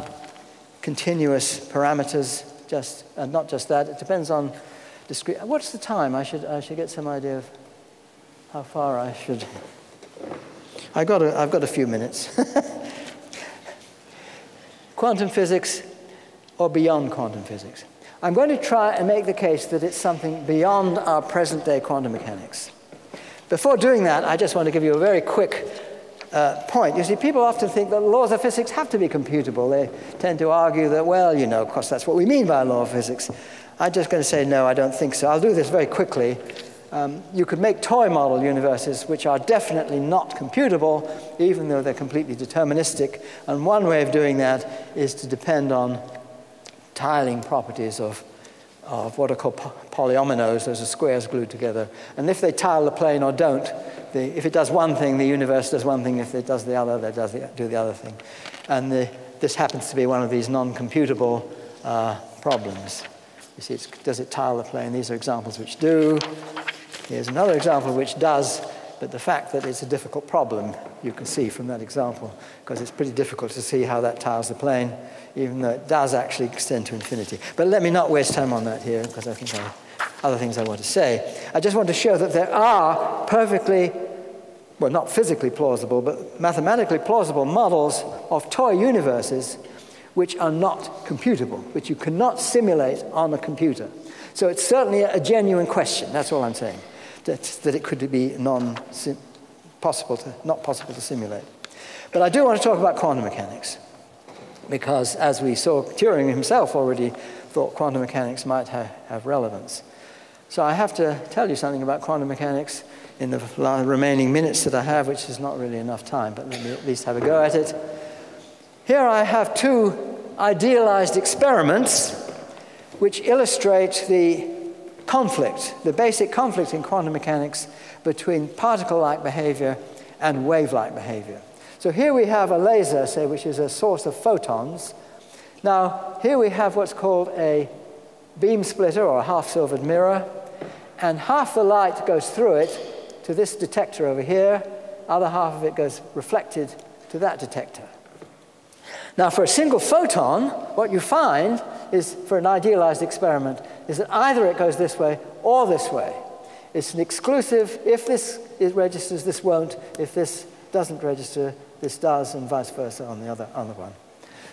continuous parameters, just, and not just that, it depends on discrete. What's the time? I should, I should get some idea of how far I should. I got a, I've got a few minutes. Quantum physics or beyond quantum physics. I'm going to try and make the case that it's something beyond our present-day quantum mechanics. Before doing that, I just want to give you a very quick uh, point. You see, people often think that laws of physics have to be computable. They tend to argue that, well, you know, of course, that's what we mean by law of physics. I'm just going to say, no, I don't think so. I'll do this very quickly. Um, you could make toy model universes which are definitely not computable, even though they're completely deterministic. And one way of doing that is to depend on tiling properties of, of what are called po polyominoes. Those are squares glued together. And if they tile the plane or don't, the, if it does one thing, the universe does one thing. If it does the other, they does the, do the other thing. And the, this happens to be one of these non-computable uh, problems. You see, it's, does it tile the plane? These are examples which do. Here's another example which does, but the fact that it's a difficult problem, you can see from that example, because it's pretty difficult to see how that tiles the plane, even though it does actually extend to infinity. But let me not waste time on that here, because I think I have other things I want to say. I just want to show that there are perfectly, well, not physically plausible, but mathematically plausible models of toy universes which are not computable, which you cannot simulate on a computer. So it's certainly a genuine question, that's all I'm saying. That's, that it could be non possible to, not possible to simulate. But I do want to talk about quantum mechanics, because as we saw, Turing himself already thought quantum mechanics might ha have relevance. So I have to tell you something about quantum mechanics in the remaining minutes that I have, which is not really enough time, but let me at least have a go at it. Here I have two idealized experiments which illustrate the conflict, the basic conflict in quantum mechanics between particle-like behavior and wave-like behavior. So here we have a laser, say, which is a source of photons. Now, here we have what's called a beam splitter or a half-silvered mirror, and half the light goes through it to this detector over here, other half of it goes reflected to that detector. Now, for a single photon, what you find is, for an idealized experiment, is that either it goes this way or this way. It's an exclusive, if this it registers, this won't. If this doesn't register, this does, and vice versa on the other, other one.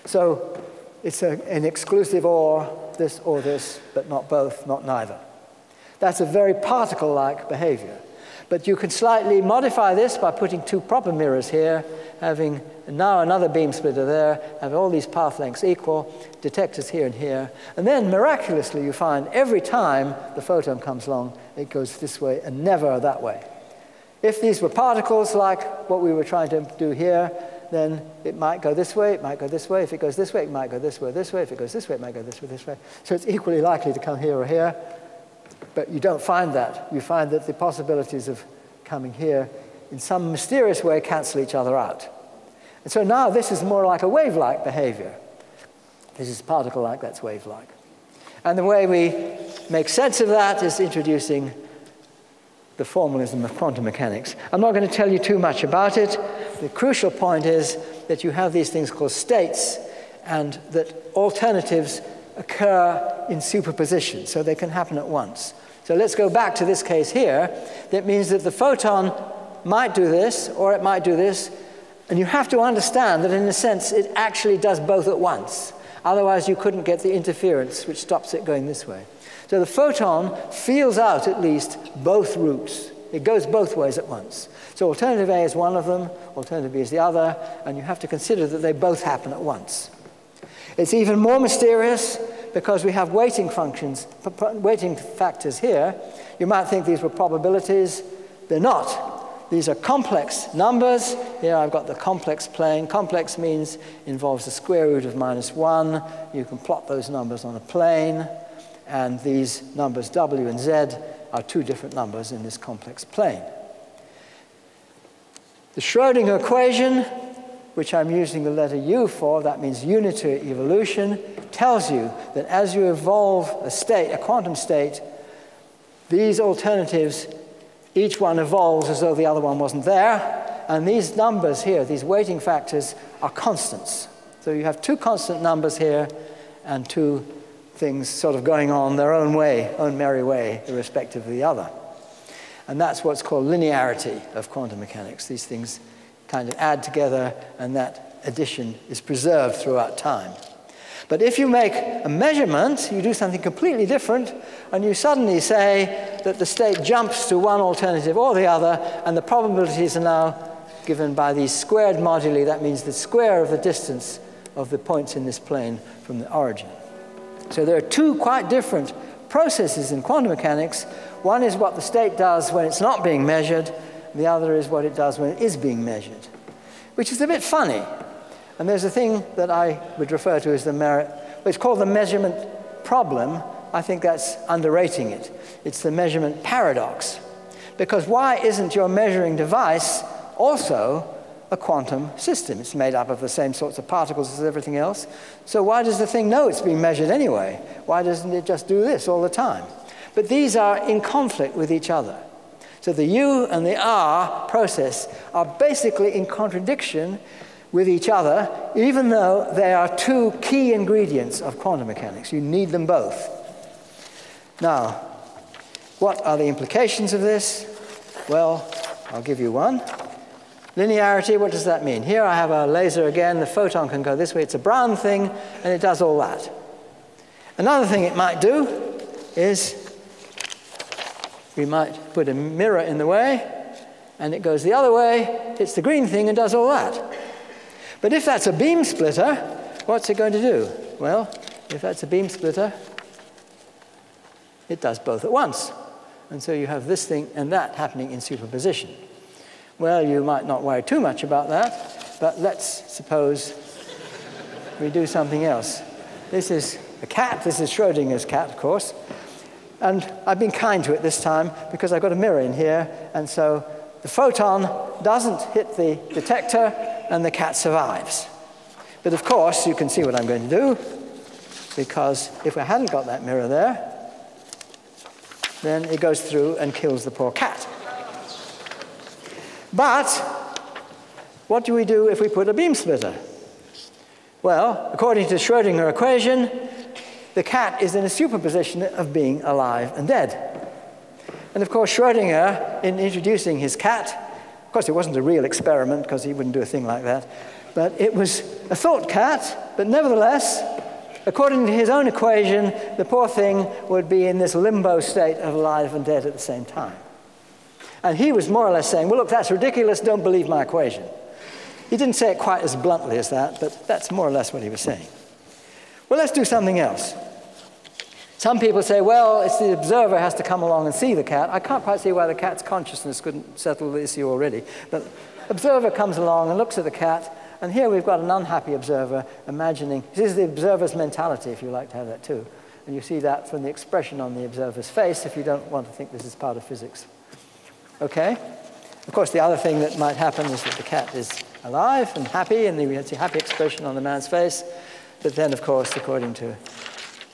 So it's a, an exclusive or, this or this, but not both, not neither. That's a very particle-like behavior. But you can slightly modify this by putting two proper mirrors here, having now another beam splitter there, have all these path lengths equal, detectors here and here. And then miraculously you find every time the photon comes along, it goes this way and never that way. If these were particles like what we were trying to do here, then it might go this way, it might go this way. If it goes this way, it might go this way, this way. If it goes this way, it might go this way, this way. So it's equally likely to come here or here. But you don't find that. You find that the possibilities of coming here in some mysterious way cancel each other out. And so now this is more like a wave-like behavior. This is particle-like, that's wave-like. And the way we make sense of that is introducing the formalism of quantum mechanics. I'm not going to tell you too much about it. The crucial point is that you have these things called states, and that alternatives occur in superposition, so they can happen at once. So let's go back to this case here. That means that the photon might do this, or it might do this, and you have to understand that in a sense it actually does both at once. Otherwise you couldn't get the interference which stops it going this way. So the photon feels out at least both routes. It goes both ways at once. So alternative A is one of them, alternative B is the other, and you have to consider that they both happen at once. It's even more mysterious because we have weighting functions, weighting factors here. You might think these were probabilities. They're not. These are complex numbers. Here I've got the complex plane. Complex means involves the square root of minus one. You can plot those numbers on a plane. And these numbers W and Z are two different numbers in this complex plane. The Schrödinger equation, which I'm using the letter U for, that means unitary evolution, tells you that as you evolve a state, a quantum state, these alternatives, each one evolves as though the other one wasn't there, and these numbers here, these weighting factors, are constants. So you have two constant numbers here and two things sort of going on their own way, own merry way, irrespective of the other. And that's what's called linearity of quantum mechanics. These things kind of add together, and that addition is preserved throughout time. But if you make a measurement, you do something completely different, and you suddenly say that the state jumps to one alternative or the other, and the probabilities are now given by these squared moduli. That means the square of the distance of the points in this plane from the origin. So there are two quite different processes in quantum mechanics. One is what the state does when it's not being measured. The other is what it does when it is being measured, which is a bit funny. And there's a thing that I would refer to as the merit. It's called the measurement problem. I think that's underrating it. It's the measurement paradox. Because why isn't your measuring device also a quantum system? It's made up of the same sorts of particles as everything else. So why does the thing know it's being measured anyway? Why doesn't it just do this all the time? But these are in conflict with each other. So the U and the R process are basically in contradiction with each other, even though they are two key ingredients of quantum mechanics. You need them both. Now, what are the implications of this? Well, I'll give you one. Linearity, what does that mean? Here I have a laser again. The photon can go this way. It's a brown thing, and it does all that. Another thing it might do is we might put a mirror in the way, and it goes the other way. It's the green thing and does all that. But if that's a beam splitter, what's it going to do? Well, if that's a beam splitter, it does both at once. And so you have this thing and that happening in superposition. Well, you might not worry too much about that, but let's suppose we do something else. This is a cat. This is Schrödinger's cat, of course. And I've been kind to it this time because I've got a mirror in here. And so the photon doesn't hit the detector, and the cat survives. But of course, you can see what I'm going to do, because if I hadn't got that mirror there, then it goes through and kills the poor cat. But what do we do if we put a beam splitter? Well, according to the Schrödinger equation, the cat is in a superposition of being alive and dead. And of course, Schrödinger, in introducing his cat, of course, it wasn't a real experiment, because he wouldn't do a thing like that. But it was a thought cat. But nevertheless, according to his own equation, the poor thing would be in this limbo state of alive and dead at the same time. And he was more or less saying, well, look, that's ridiculous. Don't believe my equation. He didn't say it quite as bluntly as that, but that's more or less what he was saying. Well, let's do something else. Some people say, well, it's the observer has to come along and see the cat. I can't quite see why the cat's consciousness couldn't settle the issue already. But the observer comes along and looks at the cat. And here we've got an unhappy observer imagining. This is the observer's mentality, if you like to have that too. And you see that from the expression on the observer's face, if you don't want to think this is part of physics. OK? Of course, the other thing that might happen is that the cat is alive and happy. And we see a happy expression on the man's face. But then, of course, according to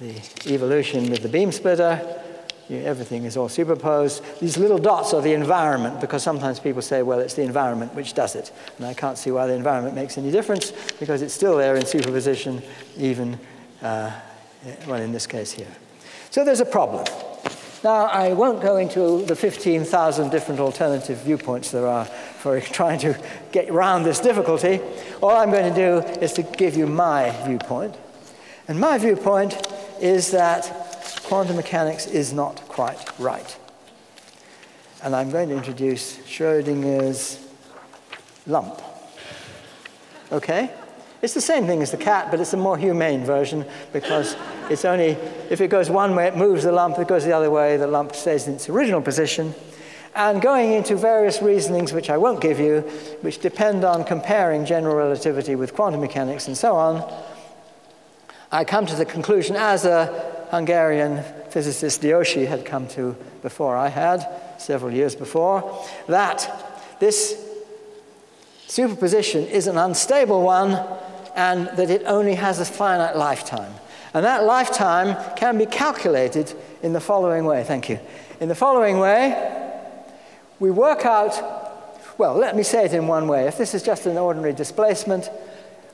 the evolution with the beam splitter, you, everything is all superposed. These little dots are the environment, because sometimes people say, well, it's the environment which does it. And I can't see why the environment makes any difference, because it's still there in superposition, even, uh, well, in this case here. So there's a problem. Now, I won't go into the fifteen thousand different alternative viewpoints there are for trying to get around this difficulty. All I'm going to do is to give you my viewpoint. And my viewpoint is that quantum mechanics is not quite right. And I'm going to introduce Schrödinger's lump. OK? It's the same thing as the cat, but it's a more humane version, because it's only if it goes one way, it moves the lump. If it goes the other way, the lump stays in its original position. And going into various reasonings, which I won't give you, which depend on comparing general relativity with quantum mechanics and so on, I come to the conclusion, as a Hungarian physicist Diósi had come to before I had, several years before, that this superposition is an unstable one, and that it only has a finite lifetime. And that lifetime can be calculated in the following way. Thank you. In the following way, we work out, well, let me say it in one way. If this is just an ordinary displacement,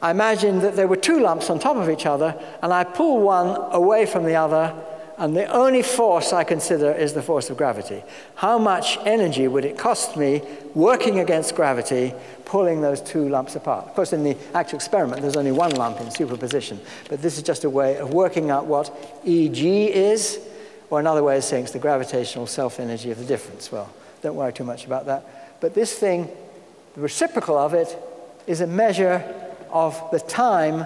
I imagine that there were two lumps on top of each other, and I pull one away from the other, And the only force I consider is the force of gravity. How much energy would it cost me working against gravity, pulling those two lumps apart? Of course, in the actual experiment, there's only one lump in superposition. But this is just a way of working out what E G is, or another way of saying it's the gravitational self-energy of the difference. Well, don't worry too much about that. But this thing, the reciprocal of it, is a measure of the time,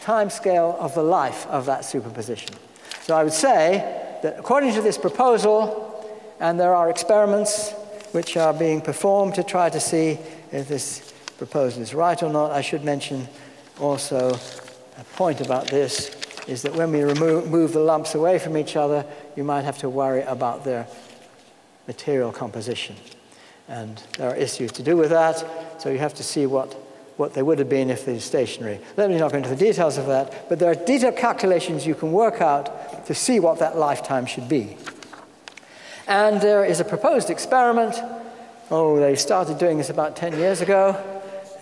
time scale of the life of that superposition. So I would say that according to this proposal, and there are experiments which are being performed to try to see if this proposal is right or not, I should mention also a point about this, is that when we remove move the lumps away from each other, you might have to worry about their material composition. And there are issues to do with that, so you have to see what what they would have been if they're stationary. Let me not go into the details of that, but there are detailed calculations you can work out to see what that lifetime should be. And there is a proposed experiment. Oh, they started doing this about ten years ago,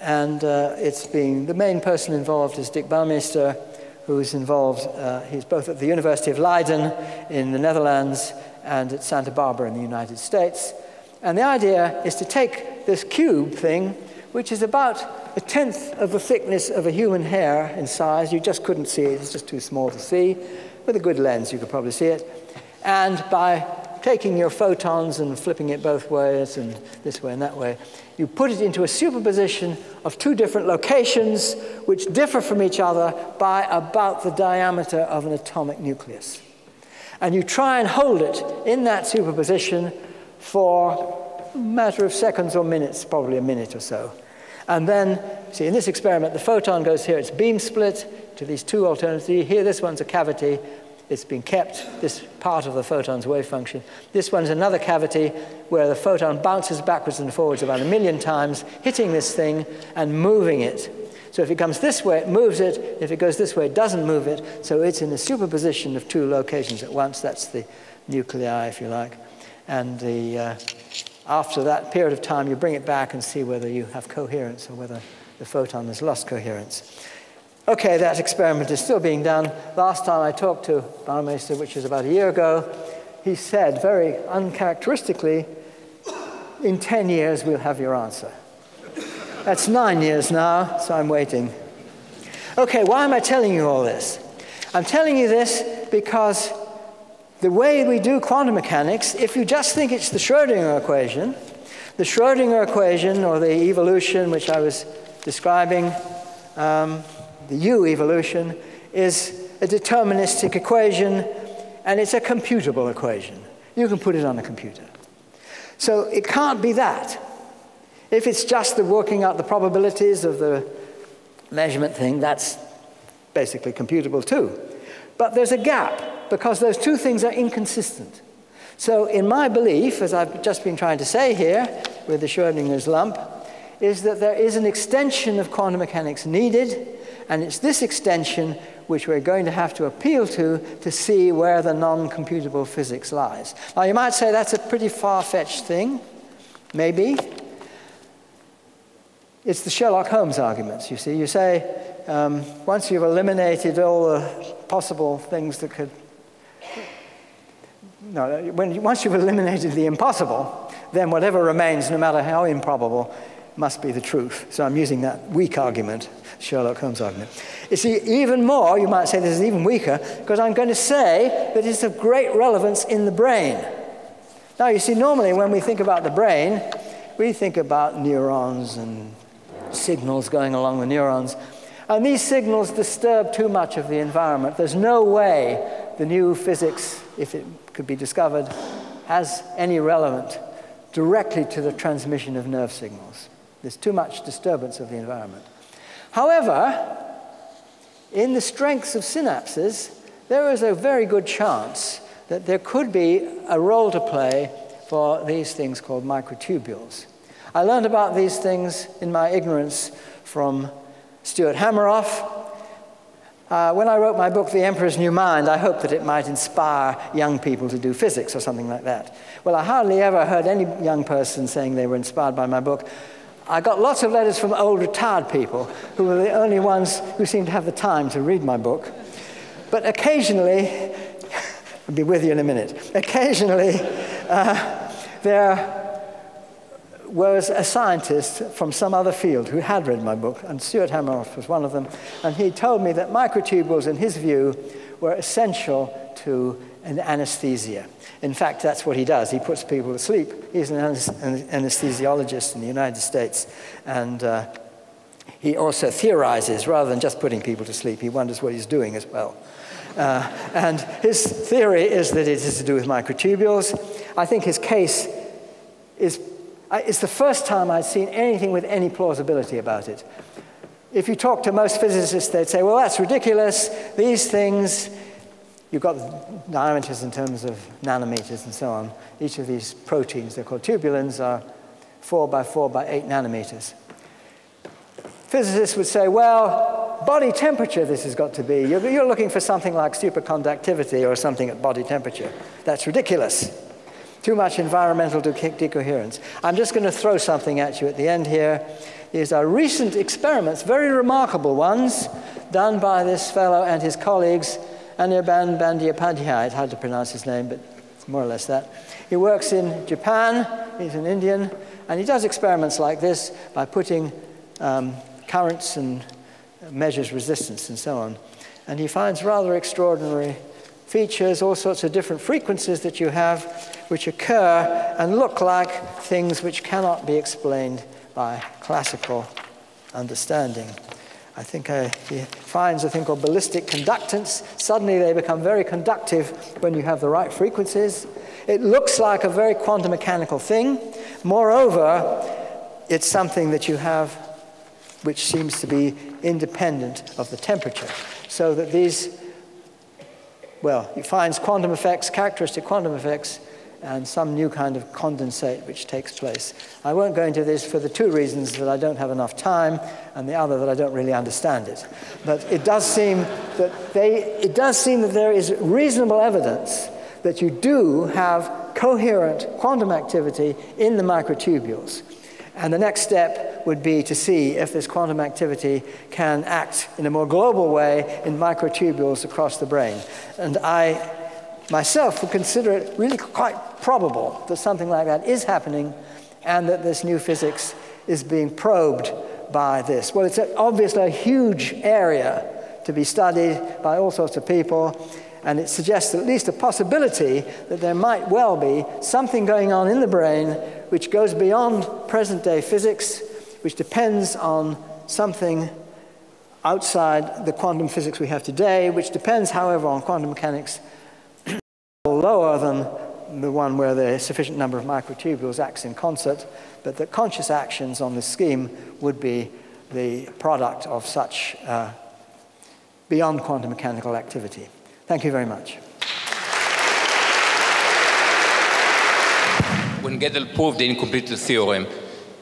and uh, it's been, the main person involved is Dick Baumeister, who is involved, uh, he's both at the University of Leiden in the Netherlands and at Santa Barbara in the United States. And the idea is to take this cube thing, which is about a tenth of the thickness of a human hair in size. You just couldn't see it, it's just too small to see. With a good lens, you could probably see it. And by taking your photons and flipping it both ways, and this way and that way, you put it into a superposition of two different locations which differ from each other by about the diameter of an atomic nucleus. And you try and hold it in that superposition for a matter of seconds or minutes, probably a minute or so. And then, see, in this experiment, the photon goes here. It's beam split to these two alternatives. Here, this one's a cavity. It's been kept, this part of the photon's wave function. This one's another cavity where the photon bounces backwards and forwards about a million times, hitting this thing and moving it. So if it comes this way, it moves it. If it goes this way, it doesn't move it. So it's in a superposition of two locations at once. That's the nuclei, if you like. And the... Uh, After that period of time, you bring it back and see whether you have coherence or whether the photon has lost coherence. Okay, that experiment is still being done. Last time I talked to Baumeister, which was about a year ago, he said very uncharacteristically, in ten years we'll have your answer. That's nine years now, so I'm waiting. Okay, why am I telling you all this? I'm telling you this because the way we do quantum mechanics, if you just think it's the Schrödinger equation, the Schrödinger equation, or the evolution which I was describing, um, the U evolution, is a deterministic equation, and it's a computable equation. You can put it on a computer. So it can't be that. If it's just the working out the probabilities of the measurement thing, that's basically computable too. But there's a gap, because those two things are inconsistent. So in my belief, as I've just been trying to say here with the Schrödinger's lump, is that there is an extension of quantum mechanics needed, and it's this extension which we're going to have to appeal to to see where the non-computable physics lies. Now you might say that's a pretty far-fetched thing, maybe. It's the Sherlock Holmes arguments, you see. You say, um, once you've eliminated all the possible things that could No, when, once you've eliminated the impossible, then whatever remains, no matter how improbable, must be the truth. So I'm using that weak argument, Sherlock Holmes argument. You see, even more, you might say this is even weaker, because I'm going to say that it's of great relevance in the brain. Now, you see, normally when we think about the brain, we think about neurons and signals going along the neurons. And these signals disturb too much of the environment. There's no way the new physics, if it could be discovered, has any relevant directly to the transmission of nerve signals. There's too much disturbance of the environment. However, in the strengths of synapses, there is a very good chance that there could be a role to play for these things called microtubules. I learned about these things in my ignorance from Stuart Hameroff. Uh, when I wrote my book, The Emperor's New Mind, I hoped that it might inspire young people to do physics or something like that. Well, I hardly ever heard any young person saying they were inspired by my book. I got lots of letters from old retired people who were the only ones who seemed to have the time to read my book. But occasionally, I'll be with you in a minute. Occasionally, uh, there was a scientist from some other field who had read my book, and Stuart Hameroff was one of them, and he told me that microtubules, in his view, were essential to an anesthesia. In fact, that's what he does. He puts people to sleep. He's an anesthesiologist in the United States, and uh, he also theorizes. Rather than just putting people to sleep, he wonders what he's doing as well. Uh, and his theory is that it is to do with microtubules. I think his case is, it's the first time I've seen anything with any plausibility about it. If you talk to most physicists, they'd say, well, that's ridiculous. These things, you've got diameters in terms of nanometers and so on. Each of these proteins, they're called tubulins, are four by four by eight nanometers. Physicists would say, well, body temperature this has got to be. You're, you're looking for something like superconductivity or something at body temperature. That's ridiculous. Too much environmental decoherence. I'm just going to throw something at you at the end here. These are recent experiments, very remarkable ones, done by this fellow and his colleagues, Anirban Bandyopadhyaya. It's hard to pronounce his name, but it's more or less that. He works in Japan. He's an Indian. And he does experiments like this by putting um, currents and measures resistance and so on. And he finds rather extraordinary features, all sorts of different frequencies that you have, which occur and look like things which cannot be explained by classical understanding. I think uh, he finds a thing called ballistic conductance. Suddenly they become very conductive when you have the right frequencies. It looks like a very quantum mechanical thing. Moreover, it's something that you have which seems to be independent of the temperature. So that these, well, he finds quantum effects, characteristic quantum effects, and some new kind of condensate which takes place. I won't go into this for the two reasons that I don't have enough time, and the other that I don't really understand it. But it does seem that, they, it does seem that there is reasonable evidence that you do have coherent quantum activity in the microtubules. And the next step would be to see if this quantum activity can act in a more global way in microtubules across the brain. And I myself would consider it really quite probable that something like that is happening and that this new physics is being probed by this. Well, it's obviously a huge area to be studied by all sorts of people. And it suggests at least a possibility that there might well be something going on in the brain which goes beyond present-day physics, which depends on something outside the quantum physics we have today, which depends, however, on quantum mechanics lower than the one where the sufficient number of microtubules acts in concert, but that conscious actions on this scheme would be the product of such uh, beyond quantum mechanical activity. Thank you very much. When Gödel proved the incomplete theorem,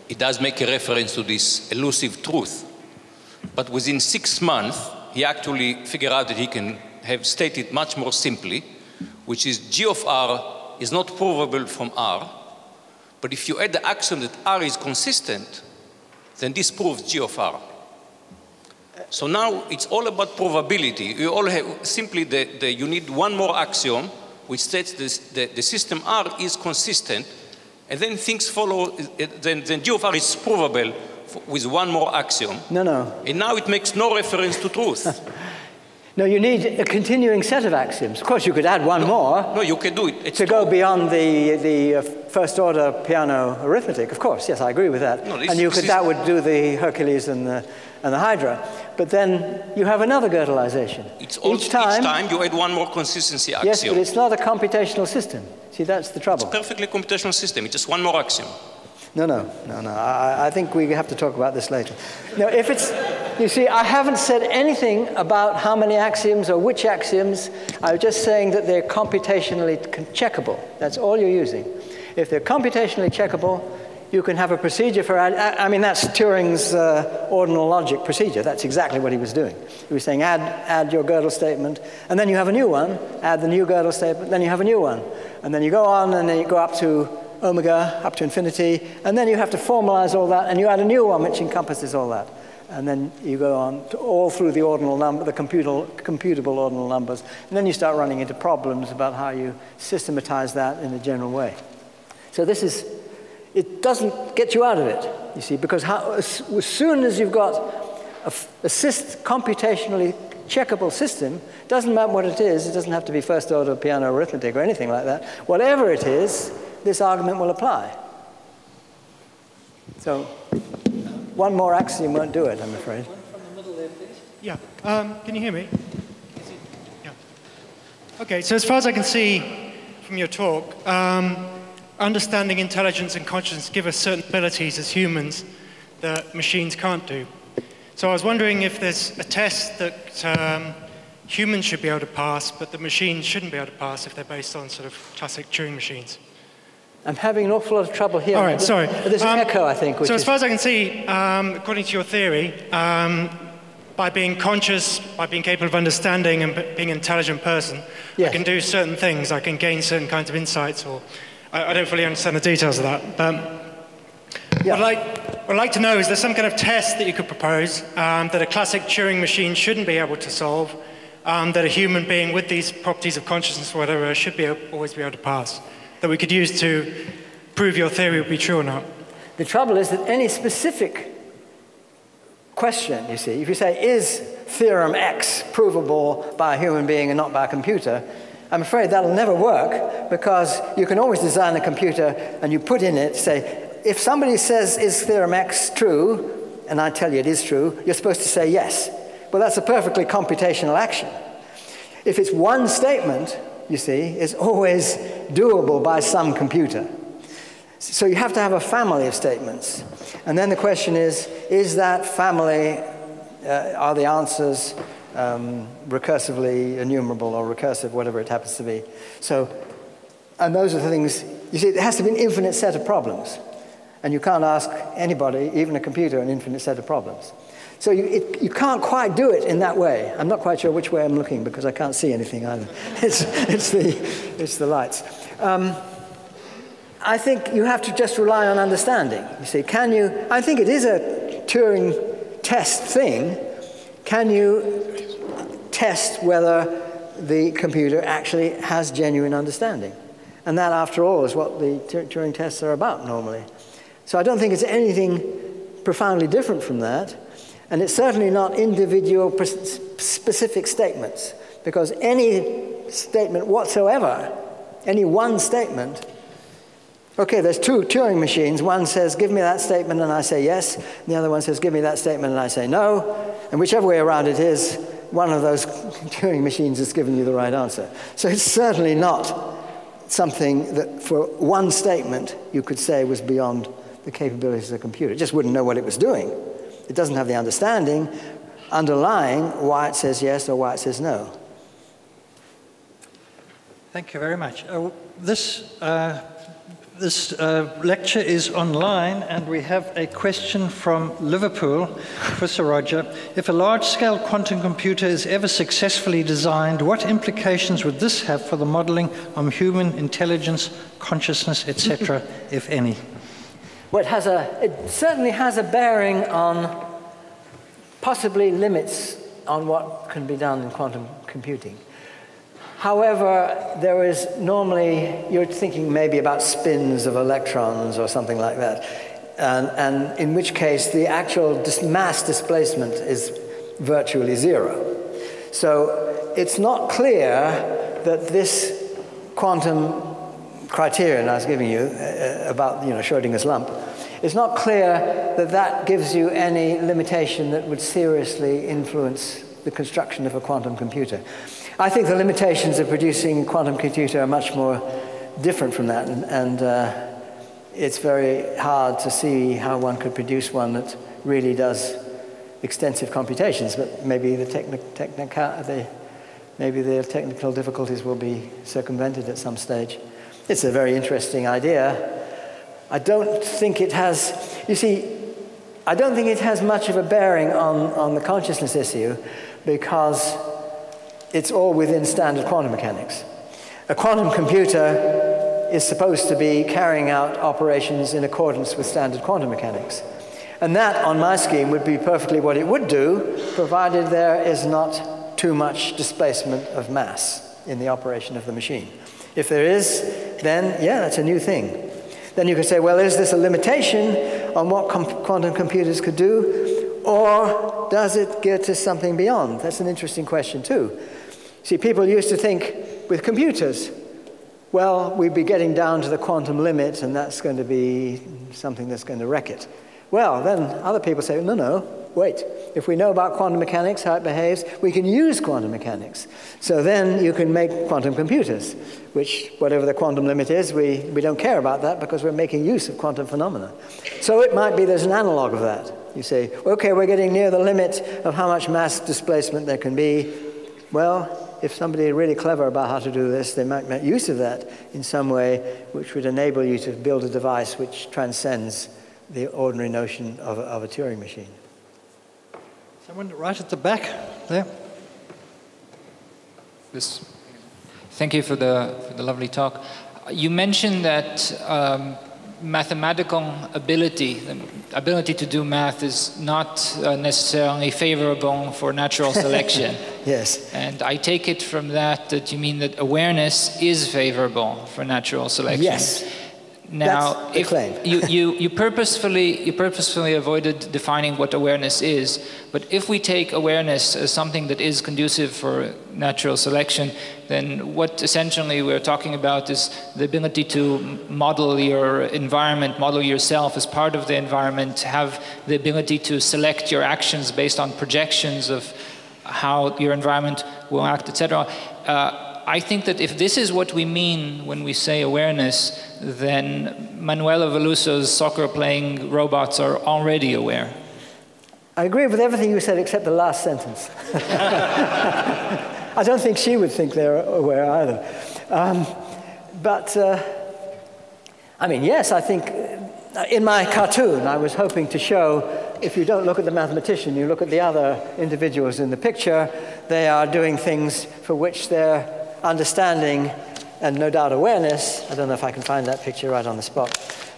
it does make a reference to this elusive truth. But within six months, he actually figured out that he can have stated much more simply, which is G of R is not provable from R. But if you add the axiom that R is consistent, then this proves G of R. So now it's all about probability. You all have simply the, the you need one more axiom which states this, the, the system R is consistent, and then things follow. Then, then G of R is provable for, with one more axiom. No, no. And now it makes no reference to truth. No, you need a continuing set of axioms. Of course, you could add one no, more. No, you can do it. It's to true. Go beyond the, the uh, first-order Peano arithmetic, of course. Yes, I agree with that. No, this, and you could, that would do the Hercules and the, and the Hydra. But then you have another Gödelization. It's all, each, time, each time you add one more consistency axiom. Yes, but it's not a computational system. See, that's the trouble. It's a perfectly computational system. It's just one more axiom. No, no, no, no. I, I think we have to talk about this later. No, if it's, you see, I haven't said anything about how many axioms or which axioms. I'm just saying that they're computationally checkable. That's all you're using. If they're computationally checkable, you can have a procedure for, I, I mean, that's Turing's uh, ordinal logic procedure. That's exactly what he was doing. He was saying, add, add your Gödel statement, and then you have a new one. Add the new Gödel statement, then you have a new one. And then you go on, and then you go up to omega, up to infinity, and then you have to formalize all that, and you add a new one which encompasses all that. and then you go on to all through the ordinal number, the computable, computable ordinal numbers, and then you start running into problems about how you systematize that in a general way. So this is, it doesn't get you out of it, you see, because how, as, as soon as you've got a, a syst, computationally checkable system, doesn't matter what it is, it doesn't have to be first order piano arithmetic or anything like that, whatever it is, this argument will apply. So one more axiom won't do it, I'm afraid. One from the middle there, please. Yeah. Um, can you hear me? Is it? Yeah. Okay, so as far as I can see from your talk, um, understanding intelligence and consciousness give us certain abilities as humans that machines can't do. So I was wondering if there's a test that um, humans should be able to pass, but the machines shouldn't be able to pass if they're based on sort of classic Turing machines. I'm having an awful lot of trouble here. All right, this, sorry. There's an um, echo, I think. So as far as I can see, um, according to your theory, um, by being conscious, by being capable of understanding and being an intelligent person, yes. I can do certain things. I can gain certain kinds of insights, or I, I don't fully understand the details of that. But yeah. what, I'd like, what I'd like to know is there's some kind of test that you could propose um, that a classic Turing machine shouldn't be able to solve, um, that a human being with these properties of consciousness or whatever should be always be able to pass, that we could use to prove your theory would be true or not. The trouble is that any specific question, you see, if you say, is theorem X provable by a human being and not by a computer, I'm afraid that'll never work, because you can always design a computer and you put in it, say, if somebody says, is theorem X true, and I tell you it is true, you're supposed to say yes. Well, that's a perfectly computational action. If it's one statement, you see, is always doable by some computer. So you have to have a family of statements. And then the question is, is that family, uh, are the answers um, recursively enumerable or recursive, whatever it happens to be? So, and those are the things, you see, it has to be an infinite set of problems. And you can't ask anybody, even a computer, an infinite set of problems. So you, it, you can't quite do it in that way. I'm not quite sure which way I'm looking, because I can't see anything either. It's, it's, the, it's the lights. Um, I think you have to just rely on understanding. You see, can you... I think it is a Turing test thing. Can you test whether the computer actually has genuine understanding? And that, after all, is what the Turing tests are about normally. So I don't think it's anything profoundly different from that. And it's certainly not individual specific statements, because any statement whatsoever, any one statement, okay, there's two Turing machines. One says, give me that statement, and I say yes. And the other one says, give me that statement, and I say no. And whichever way around it is, one of those Turing machines has given you the right answer. So it's certainly not something that for one statement you could say was beyond the capabilities of the computer. It just wouldn't know what it was doing. It doesn't have the understanding underlying why it says yes or why it says no. Thank you very much. Uh, this uh, this uh, lecture is online, and we have a question from Liverpool for Sir Roger. If a large-scale quantum computer is ever successfully designed, what implications would this have for the modeling of human intelligence, consciousness, et cetera, if any? Well, it, has a, it certainly has a bearing on possibly limits on what can be done in quantum computing. However, there is normally, you're thinking maybe about spins of electrons or something like that, and, and in which case the actual dis mass displacement is virtually zero. So it's not clear that this quantum criterion I was giving you uh, about, you know, Schrodinger's lump, it's not clear that that gives you any limitation that would seriously influence the construction of a quantum computer. I think the limitations of producing a quantum computer are much more different from that, and, and uh, it's very hard to see how one could produce one that really does extensive computations, but maybe the techni technica the, maybe the technical difficulties will be circumvented at some stage. It's a very interesting idea. I don't think it has, you see, I don't think it has much of a bearing on, on the consciousness issue, because it's all within standard quantum mechanics. A quantum computer is supposed to be carrying out operations in accordance with standard quantum mechanics. And that, on my scheme, would be perfectly what it would do, provided there is not too much displacement of mass in the operation of the machine. If there is, then, yeah, that's a new thing. Then you could say, well, is this a limitation on what com quantum computers could do, or does it get to something beyond? That's an interesting question, too. See, people used to think with computers, well, we'd be getting down to the quantum limit, and that's going to be something that's going to wreck it. Well, then other people say, no, no, wait. If we know about quantum mechanics, how it behaves, we can use quantum mechanics. So then you can make quantum computers, which, whatever the quantum limit is, we, we don't care about that because we're making use of quantum phenomena. So it might be there's an analog of that. You say, okay, we're getting near the limit of how much mass displacement there can be. Well, if somebody is really clever about how to do this, they might make use of that in some way which would enable you to build a device which transcends the ordinary notion of a, of a Turing machine. Someone right at the back there. Yes. Thank you for the, for the lovely talk. You mentioned that um, mathematical ability, the ability to do math, is not uh, necessarily favorable for natural selection. Yes. And I take it from that that you mean that awareness is favorable for natural selection. Yes. Now, if you, you, you, purposefully, you purposefully avoided defining what awareness is, but if we take awareness as something that is conducive for natural selection, then what essentially we're talking about is the ability to model your environment, model yourself as part of the environment, have the ability to select your actions based on projections of how your environment will act, et cetera. I think that if this is what we mean when we say awareness, then Manuela Veloso's soccer-playing robots are already aware. I agree with everything you said except the last sentence. I don't think she would think they're aware either. Um, but, uh, I mean, yes, I think in my cartoon I was hoping to show, if you don't look at the mathematician, you look at the other individuals in the picture, they are doing things for which their understanding and no doubt awareness, I don't know if I can find that picture right on the spot,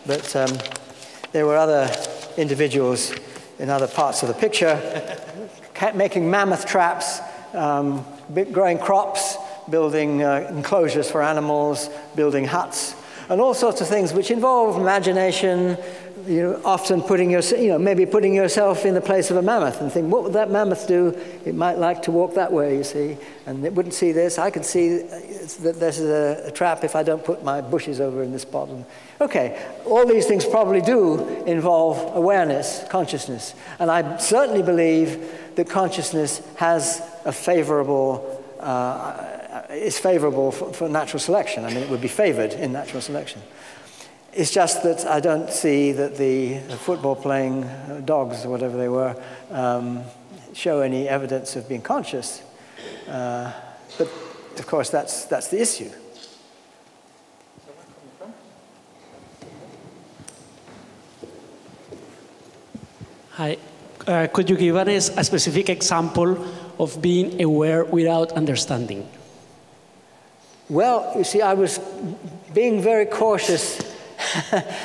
but um, there were other individuals in other parts of the picture making mammoth traps, um, growing crops, building uh, enclosures for animals, building huts, and all sorts of things which involve imagination, you know, often putting your, you know, maybe putting yourself in the place of a mammoth and think, what would that mammoth do? It might like to walk that way, you see, and it wouldn't see this. I could see that this is a, a trap if I don't put my bushes over in this spot. Okay, all these things probably do involve awareness, consciousness, and I certainly believe that consciousness has a favorable, uh, is favorable for, for natural selection. I mean, it would be favored in natural selection. It's just that I don't see that the football-playing dogs, or whatever they were, um, show any evidence of being conscious. Uh, but, of course, that's, that's the issue. Hi. Uh, could you give us a specific example of being aware without understanding? Well, you see, I was being very cautious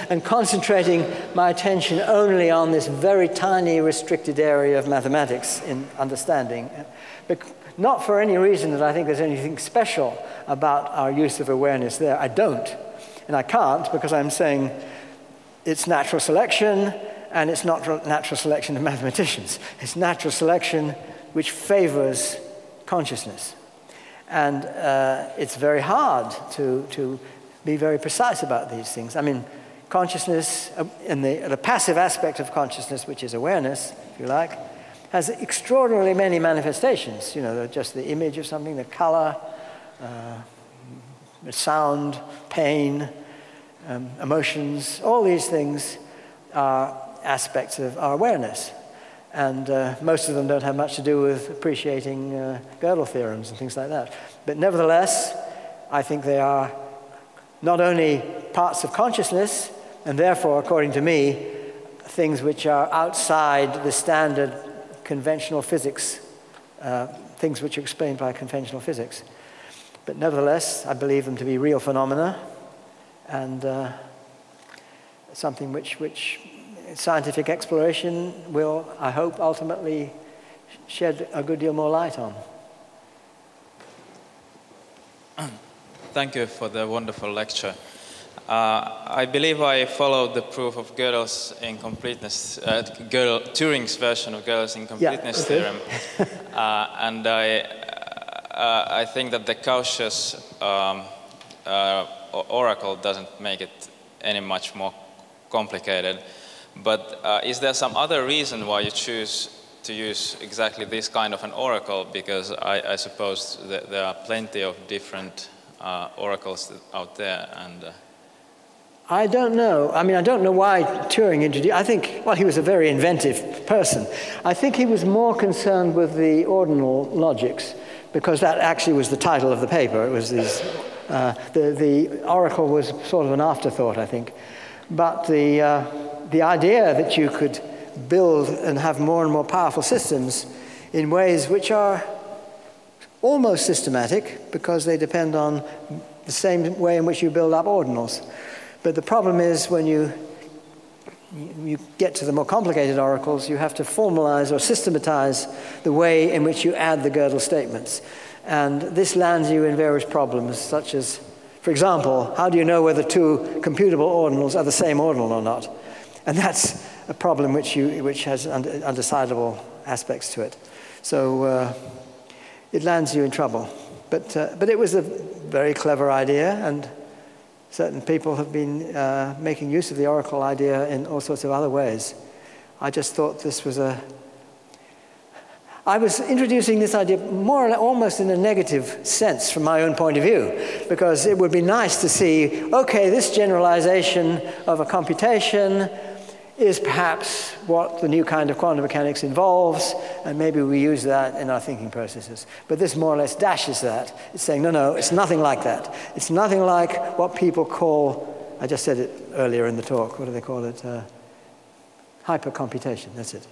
and concentrating my attention only on this very tiny, restricted area of mathematics in understanding. But not for any reason that I think there's anything special about our use of awareness there. I don't, and I can't, because I'm saying it's natural selection, and it's not natural selection of mathematicians. It's natural selection which favors consciousness. And uh, it's very hard to, to be very precise about these things. I mean, consciousness, uh, and the, the passive aspect of consciousness, which is awareness, if you like, has extraordinarily many manifestations. You know, just the image of something, the color, uh, the sound, pain, um, emotions, all these things are aspects of our awareness. And uh, most of them don't have much to do with appreciating uh, Gödel theorems and things like that. But nevertheless, I think they are not only parts of consciousness, and therefore, according to me, things which are outside the standard conventional physics, uh, things which are explained by conventional physics. But nevertheless, I believe them to be real phenomena, and uh, something which, which scientific exploration will, I hope, ultimately shed a good deal more light on. Thank you for the wonderful lecture. Uh, I believe I followed the proof of Gödel's incompleteness, uh, Gödel, Turing's version of Gödel's incompleteness yeah, okay. theorem. uh, and I, uh, I think that the Cauchy's um, uh, oracle doesn't make it any much more complicated. But uh, is there some other reason why you choose to use exactly this kind of an oracle? Because I, I suppose that there are plenty of different uh, oracles out there. and. Uh, I don't know. I mean, I don't know why Turing introduced... I think, well, he was a very inventive person. I think he was more concerned with the ordinal logics, because that actually was the title of the paper. It was these, uh, the, the oracle was sort of an afterthought, I think. But the, uh, the idea that you could build and have more and more powerful systems in ways which are almost systematic, because they depend on the same way in which you build up ordinals. But the problem is, when you, you get to the more complicated oracles, you have to formalize or systematize the way in which you add the Gödel statements. And this lands you in various problems, such as, for example, how do you know whether two computable ordinals are the same ordinal or not? And that's a problem which, you, which has undecidable aspects to it. So uh, it lands you in trouble. But, uh, but it was a very clever idea, and certain people have been uh, making use of the oracle idea in all sorts of other ways. I just thought this was a... I was introducing this idea more or less almost in a negative sense from my own point of view, because it would be nice to see, okay, this generalization of a computation is perhaps what the new kind of quantum mechanics involves, and maybe we use that in our thinking processes. But this more or less dashes that. It's saying, no, no, it's nothing like that. It's nothing like what people call, I just said it earlier in the talk, what do they call it? Uh, hypercomputation, that's it.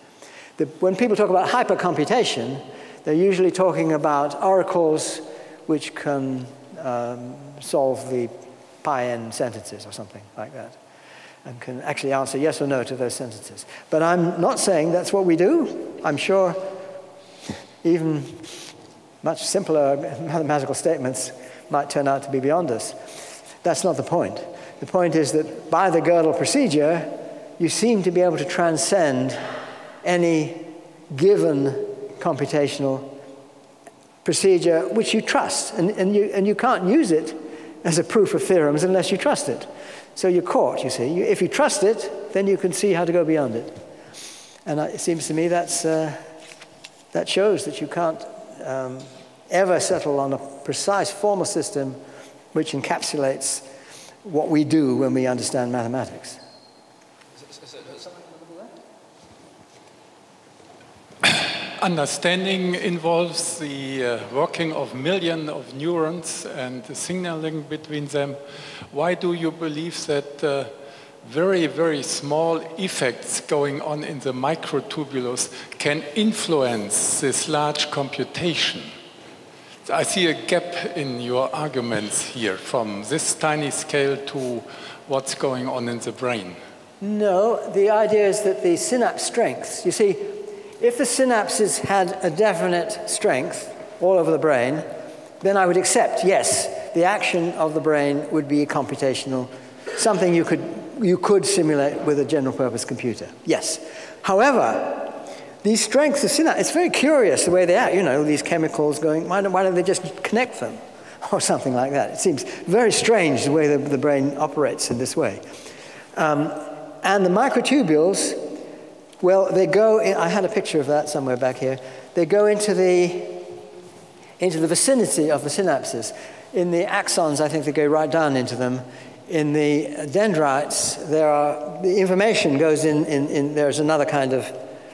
The, when people talk about hypercomputation, they're usually talking about oracles which can um, solve the pi n sentences or something like that, and can actually answer yes or no to those sentences. But I'm not saying that's what we do. I'm sure even much simpler mathematical statements might turn out to be beyond us. That's not the point. The point is that by the Gödel procedure, you seem to be able to transcend any given computational procedure which you trust, and, and, you, and you can't use it as a proof of theorems unless you trust it. So you're caught, you see. If you trust it, then you can see how to go beyond it. And it seems to me that's, uh, that shows that you can't um, ever settle on a precise formal system which encapsulates what we do when we understand mathematics. Understanding involves the uh, working of millions of neurons and the signaling between them. Why do you believe that uh, very, very small effects going on in the microtubules can influence this large computation? I see a gap in your arguments here, from this tiny scale to what's going on in the brain. No, the idea is that the synapse strengths, you see, if the synapses had a definite strength all over the brain, then I would accept, yes, the action of the brain would be computational, something you could, you could simulate with a general purpose computer, yes. However, these strengths of synapses, it's very curious the way they act, you know, these chemicals going, why don't, why don't they just connect them? Or something like that. It seems very strange the way the, the brain operates in this way. Um, and the microtubules, well, they go, in, I had a picture of that somewhere back here. They go into the, into the vicinity of the synapses. In the axons, I think they go right down into them. In the dendrites, there are, the information goes in, in, in there's another kind of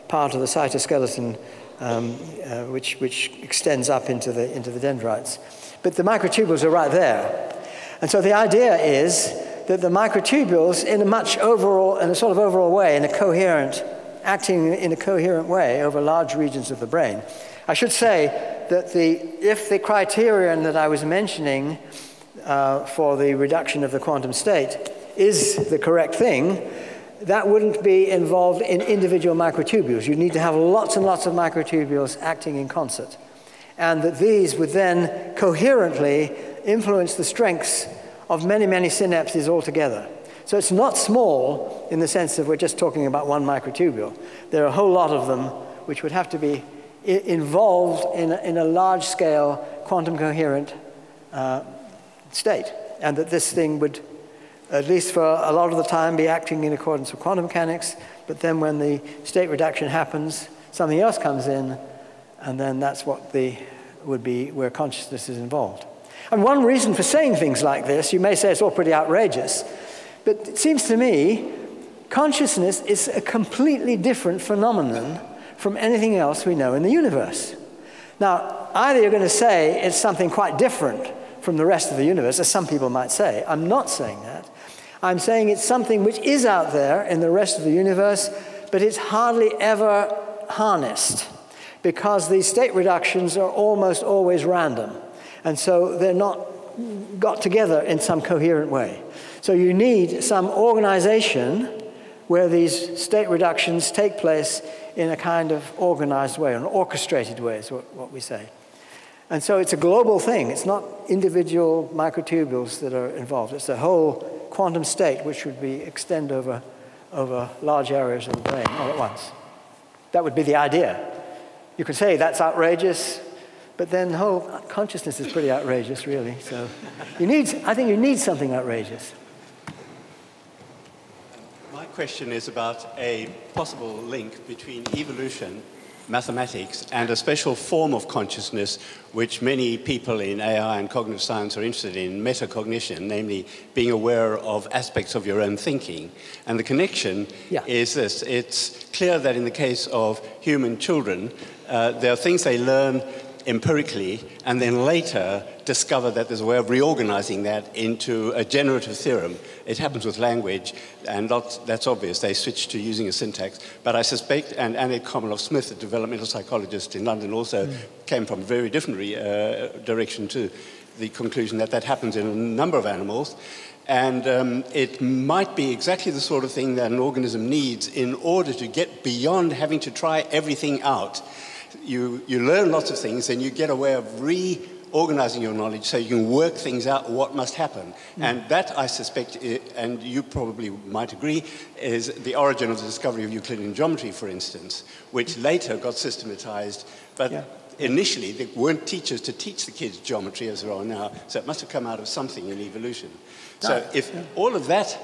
part of the cytoskeleton um, uh, which, which extends up into the, into the dendrites. But the microtubules are right there. And so the idea is that the microtubules, in a much overall, in a sort of overall way, in a coherent, acting in a coherent way over large regions of the brain. I should say that the, if the criterion that I was mentioning uh, for the reduction of the quantum state is the correct thing, that wouldn't be involved in individual microtubules. You'd need to have lots and lots of microtubules acting in concert. And that these would then coherently influence the strengths of many, many synapses altogether. So it's not small in the sense that we're just talking about one microtubule. There are a whole lot of them which would have to be I involved in a, in a large-scale quantum coherent uh, state. And that this thing would, at least for a lot of the time, be acting in accordance with quantum mechanics. But then when the state reduction happens, something else comes in. And then that's what the, would be where consciousness is involved. And one reason for saying things like this, you may say it's all pretty outrageous, but it seems to me consciousness is a completely different phenomenon from anything else we know in the universe. Now, either you're going to say it's something quite different from the rest of the universe, as some people might say. I'm not saying that. I'm saying it's something which is out there in the rest of the universe, but it's hardly ever harnessed, because these state reductions are almost always random. And so they're not got together in some coherent way. So you need some organization where these state reductions take place in a kind of organized way, an orchestrated way is what, what we say. And so it's a global thing. It's not individual microtubules that are involved. It's the whole quantum state, which would be extend over, over large areas of the brain all at once. That would be the idea. You could say that's outrageous, but then the whole consciousness is pretty outrageous, really. So you need, I think you need something outrageous. My question is about a possible link between evolution, mathematics, and a special form of consciousness which many people in A I and cognitive science are interested in, metacognition, namely being aware of aspects of your own thinking. And the connection yeah. is this. It's clear that in the case of human children, uh, there are things they learn empirically, and then later discover that there's a way of reorganizing that into a generative theorem. It happens with language, and lots, that's obvious. They switch to using a syntax. But I suspect, and Annette Kamloff-Smith, a developmental psychologist in London, also mm. came from a very different uh, direction to the conclusion that that happens in a number of animals. And um, it might be exactly the sort of thing that an organism needs in order to get beyond having to try everything out. You, you learn lots of things, and you get a way of reorganizing your knowledge so you can work things out what must happen. Mm. And that, I suspect, and you probably might agree, is the origin of the discovery of Euclidean geometry, for instance, which later got systematized. But yeah. initially, there weren't teachers to teach the kids geometry as there are now, so it must have come out of something in evolution. No. So if yeah. all of that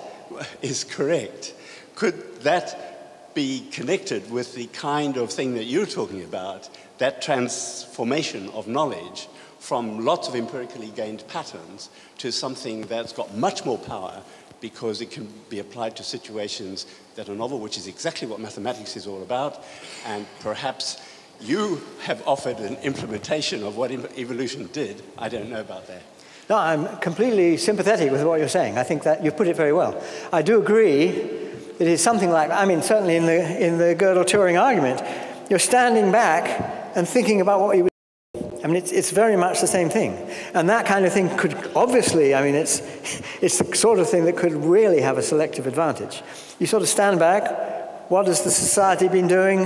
is correct, could that be connected with the kind of thing that you're talking about, that transformation of knowledge from lots of empirically gained patterns to something that's got much more power because it can be applied to situations that are novel, which is exactly what mathematics is all about. And perhaps you have offered an implementation of what evolution did. I don't know about that. No, I'm completely sympathetic with what you're saying. I think that you've put it very well. I do agree. It is something like, I mean, certainly in the, in the Gödel-Turing argument, you're standing back and thinking about what you would do. I mean, it's, it's very much the same thing. And that kind of thing could obviously, I mean, it's, it's the sort of thing that could really have a selective advantage. You sort of stand back, what has the society been doing?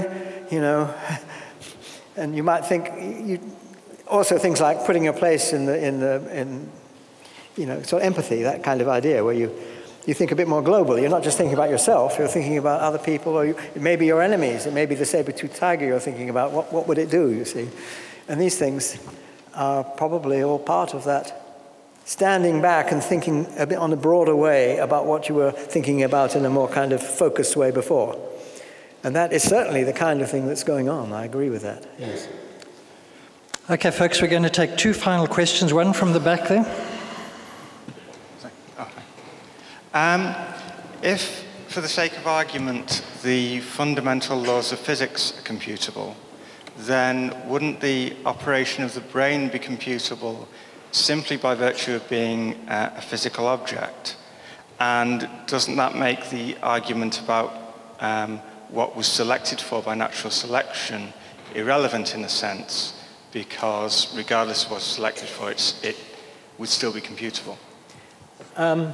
You know, and you might think, you, also things like putting your place in the, in the, in, you know, sort of empathy, that kind of idea where you, you think a bit more globally. You're not just thinking about yourself. You're thinking about other people, or you, it may be your enemies. It may be the saber-tooth tiger you're thinking about. What, what would it do, you see? And these things are probably all part of that standing back and thinking a bit on a broader way about what you were thinking about in a more kind of focused way before. And that is certainly the kind of thing that's going on. I agree with that, yes. Okay, folks, we're going to take two final questions, one from the back there. Um, if, for the sake of argument, the fundamental laws of physics are computable, then wouldn't the operation of the brain be computable simply by virtue of being uh, a physical object? And doesn't that make the argument about um, what was selected for by natural selection irrelevant in a sense, because regardless of what's selected for, it's, it would still be computable? Um.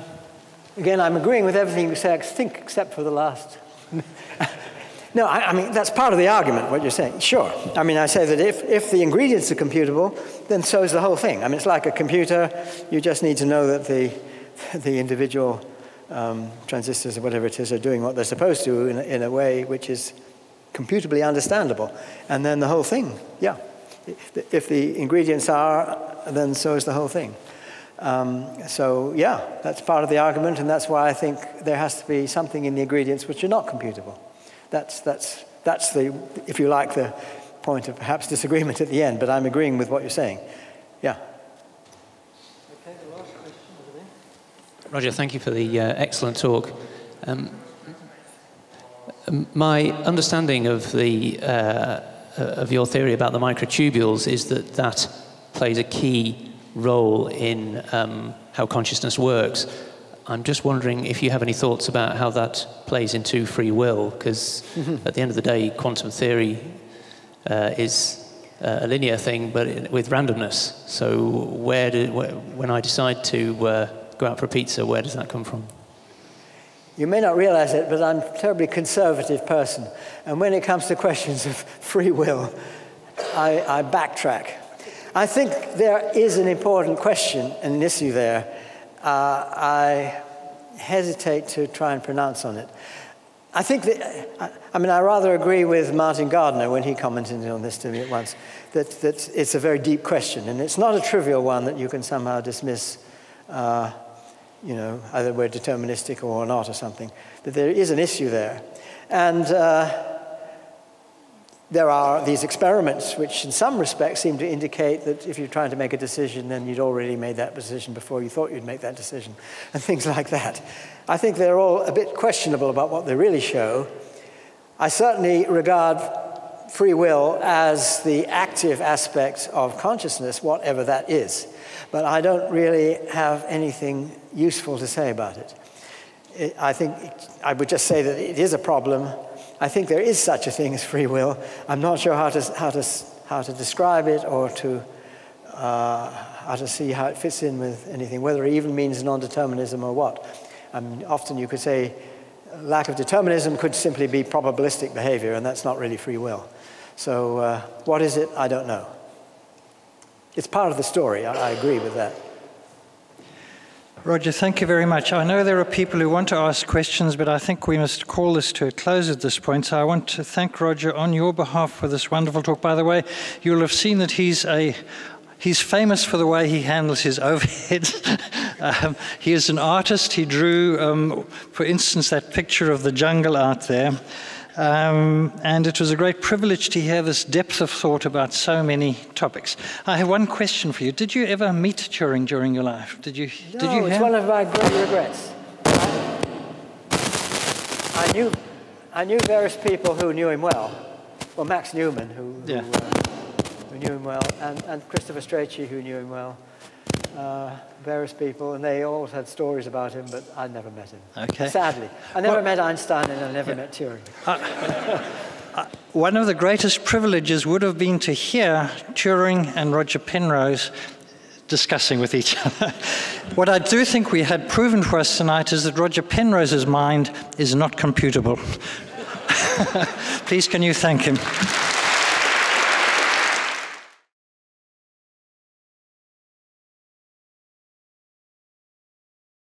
Again, I'm agreeing with everything you say, I think, except for the last. No, I, I mean, that's part of the argument, what you're saying. Sure. I mean, I say that if, if the ingredients are computable, then so is the whole thing. I mean, it's like a computer. You just need to know that the, the individual um, transistors or whatever it is are doing what they're supposed to in, in a way which is computably understandable. And then the whole thing, yeah. If the ingredients are, then so is the whole thing. Um, so, yeah, that's part of the argument, and that's why I think there has to be something in the ingredients which are not computable. That's, that's, that's the, if you like, the point of perhaps disagreement at the end, but I'm agreeing with what you're saying. Yeah. Okay, the last question over there. Roger, thank you for the uh, excellent talk. Um, my understanding of, the, uh, of your theory about the microtubules is that that plays a key role in um, how consciousness works. I'm just wondering if you have any thoughts about how that plays into free will, because mm-hmm. at the end of the day, quantum theory uh, is uh, a linear thing, but it, with randomness. So where do, wh when I decide to uh, go out for a pizza, where does that come from? You may not realize it, but I'm a terribly conservative person. And when it comes to questions of free will, I, I backtrack. I think there is an important question and an issue there. Uh, I hesitate to try and pronounce on it. I think that, I, I mean, I rather agree with Martin Gardner when he commented on this to me at once, that, that it's a very deep question, and it's not a trivial one that you can somehow dismiss, uh, you know, either we're deterministic or not or something, that there is an issue there. And uh, there are these experiments which in some respects seem to indicate that if you're trying to make a decision, then you'd already made that decision before you thought you'd make that decision, and things like that. I think they're all a bit questionable about what they really show. I certainly regard free will as the active aspect of consciousness, whatever that is. But I don't really have anything useful to say about it. it I think it, I would just say that it is a problem. I think there is such a thing as free will. I'm not sure how to, how to, how to describe it or to, uh, how to see how it fits in with anything, whether it even means non-determinism or what. I mean, often you could say lack of determinism could simply be probabilistic behavior, and that's not really free will. So uh, what is it? I don't know. It's part of the story. I, I agree with that. Roger, thank you very much. I know there are people who want to ask questions, but I think we must call this to a close at this point. So I want to thank Roger on your behalf for this wonderful talk. By the way, you'll have seen that he's a he's famous for the way he handles his overhead. um, he is an artist. He drew, um, for instance, that picture of the jungle out there. Um, and it was a great privilege to hear this depth of thought about so many topics. I have one question for you. Did you ever meet Turing during your life? Did you? No, did you it's one of my great regrets. I, I, knew, I knew various people who knew him well. Well, Max Newman, who, who, yeah. uh, who knew him well, and, and Christopher Strachey, who knew him well. Uh, various people, and they all had stories about him, but I never met him. Okay. Sadly. I never well, met Einstein, and I never yeah. met Turing. Uh, uh, one of the greatest privileges would have been to hear Turing and Roger Penrose discussing with each other. What I do think we had proven for us tonight is that Roger Penrose's mind is not computable. Please can you thank him.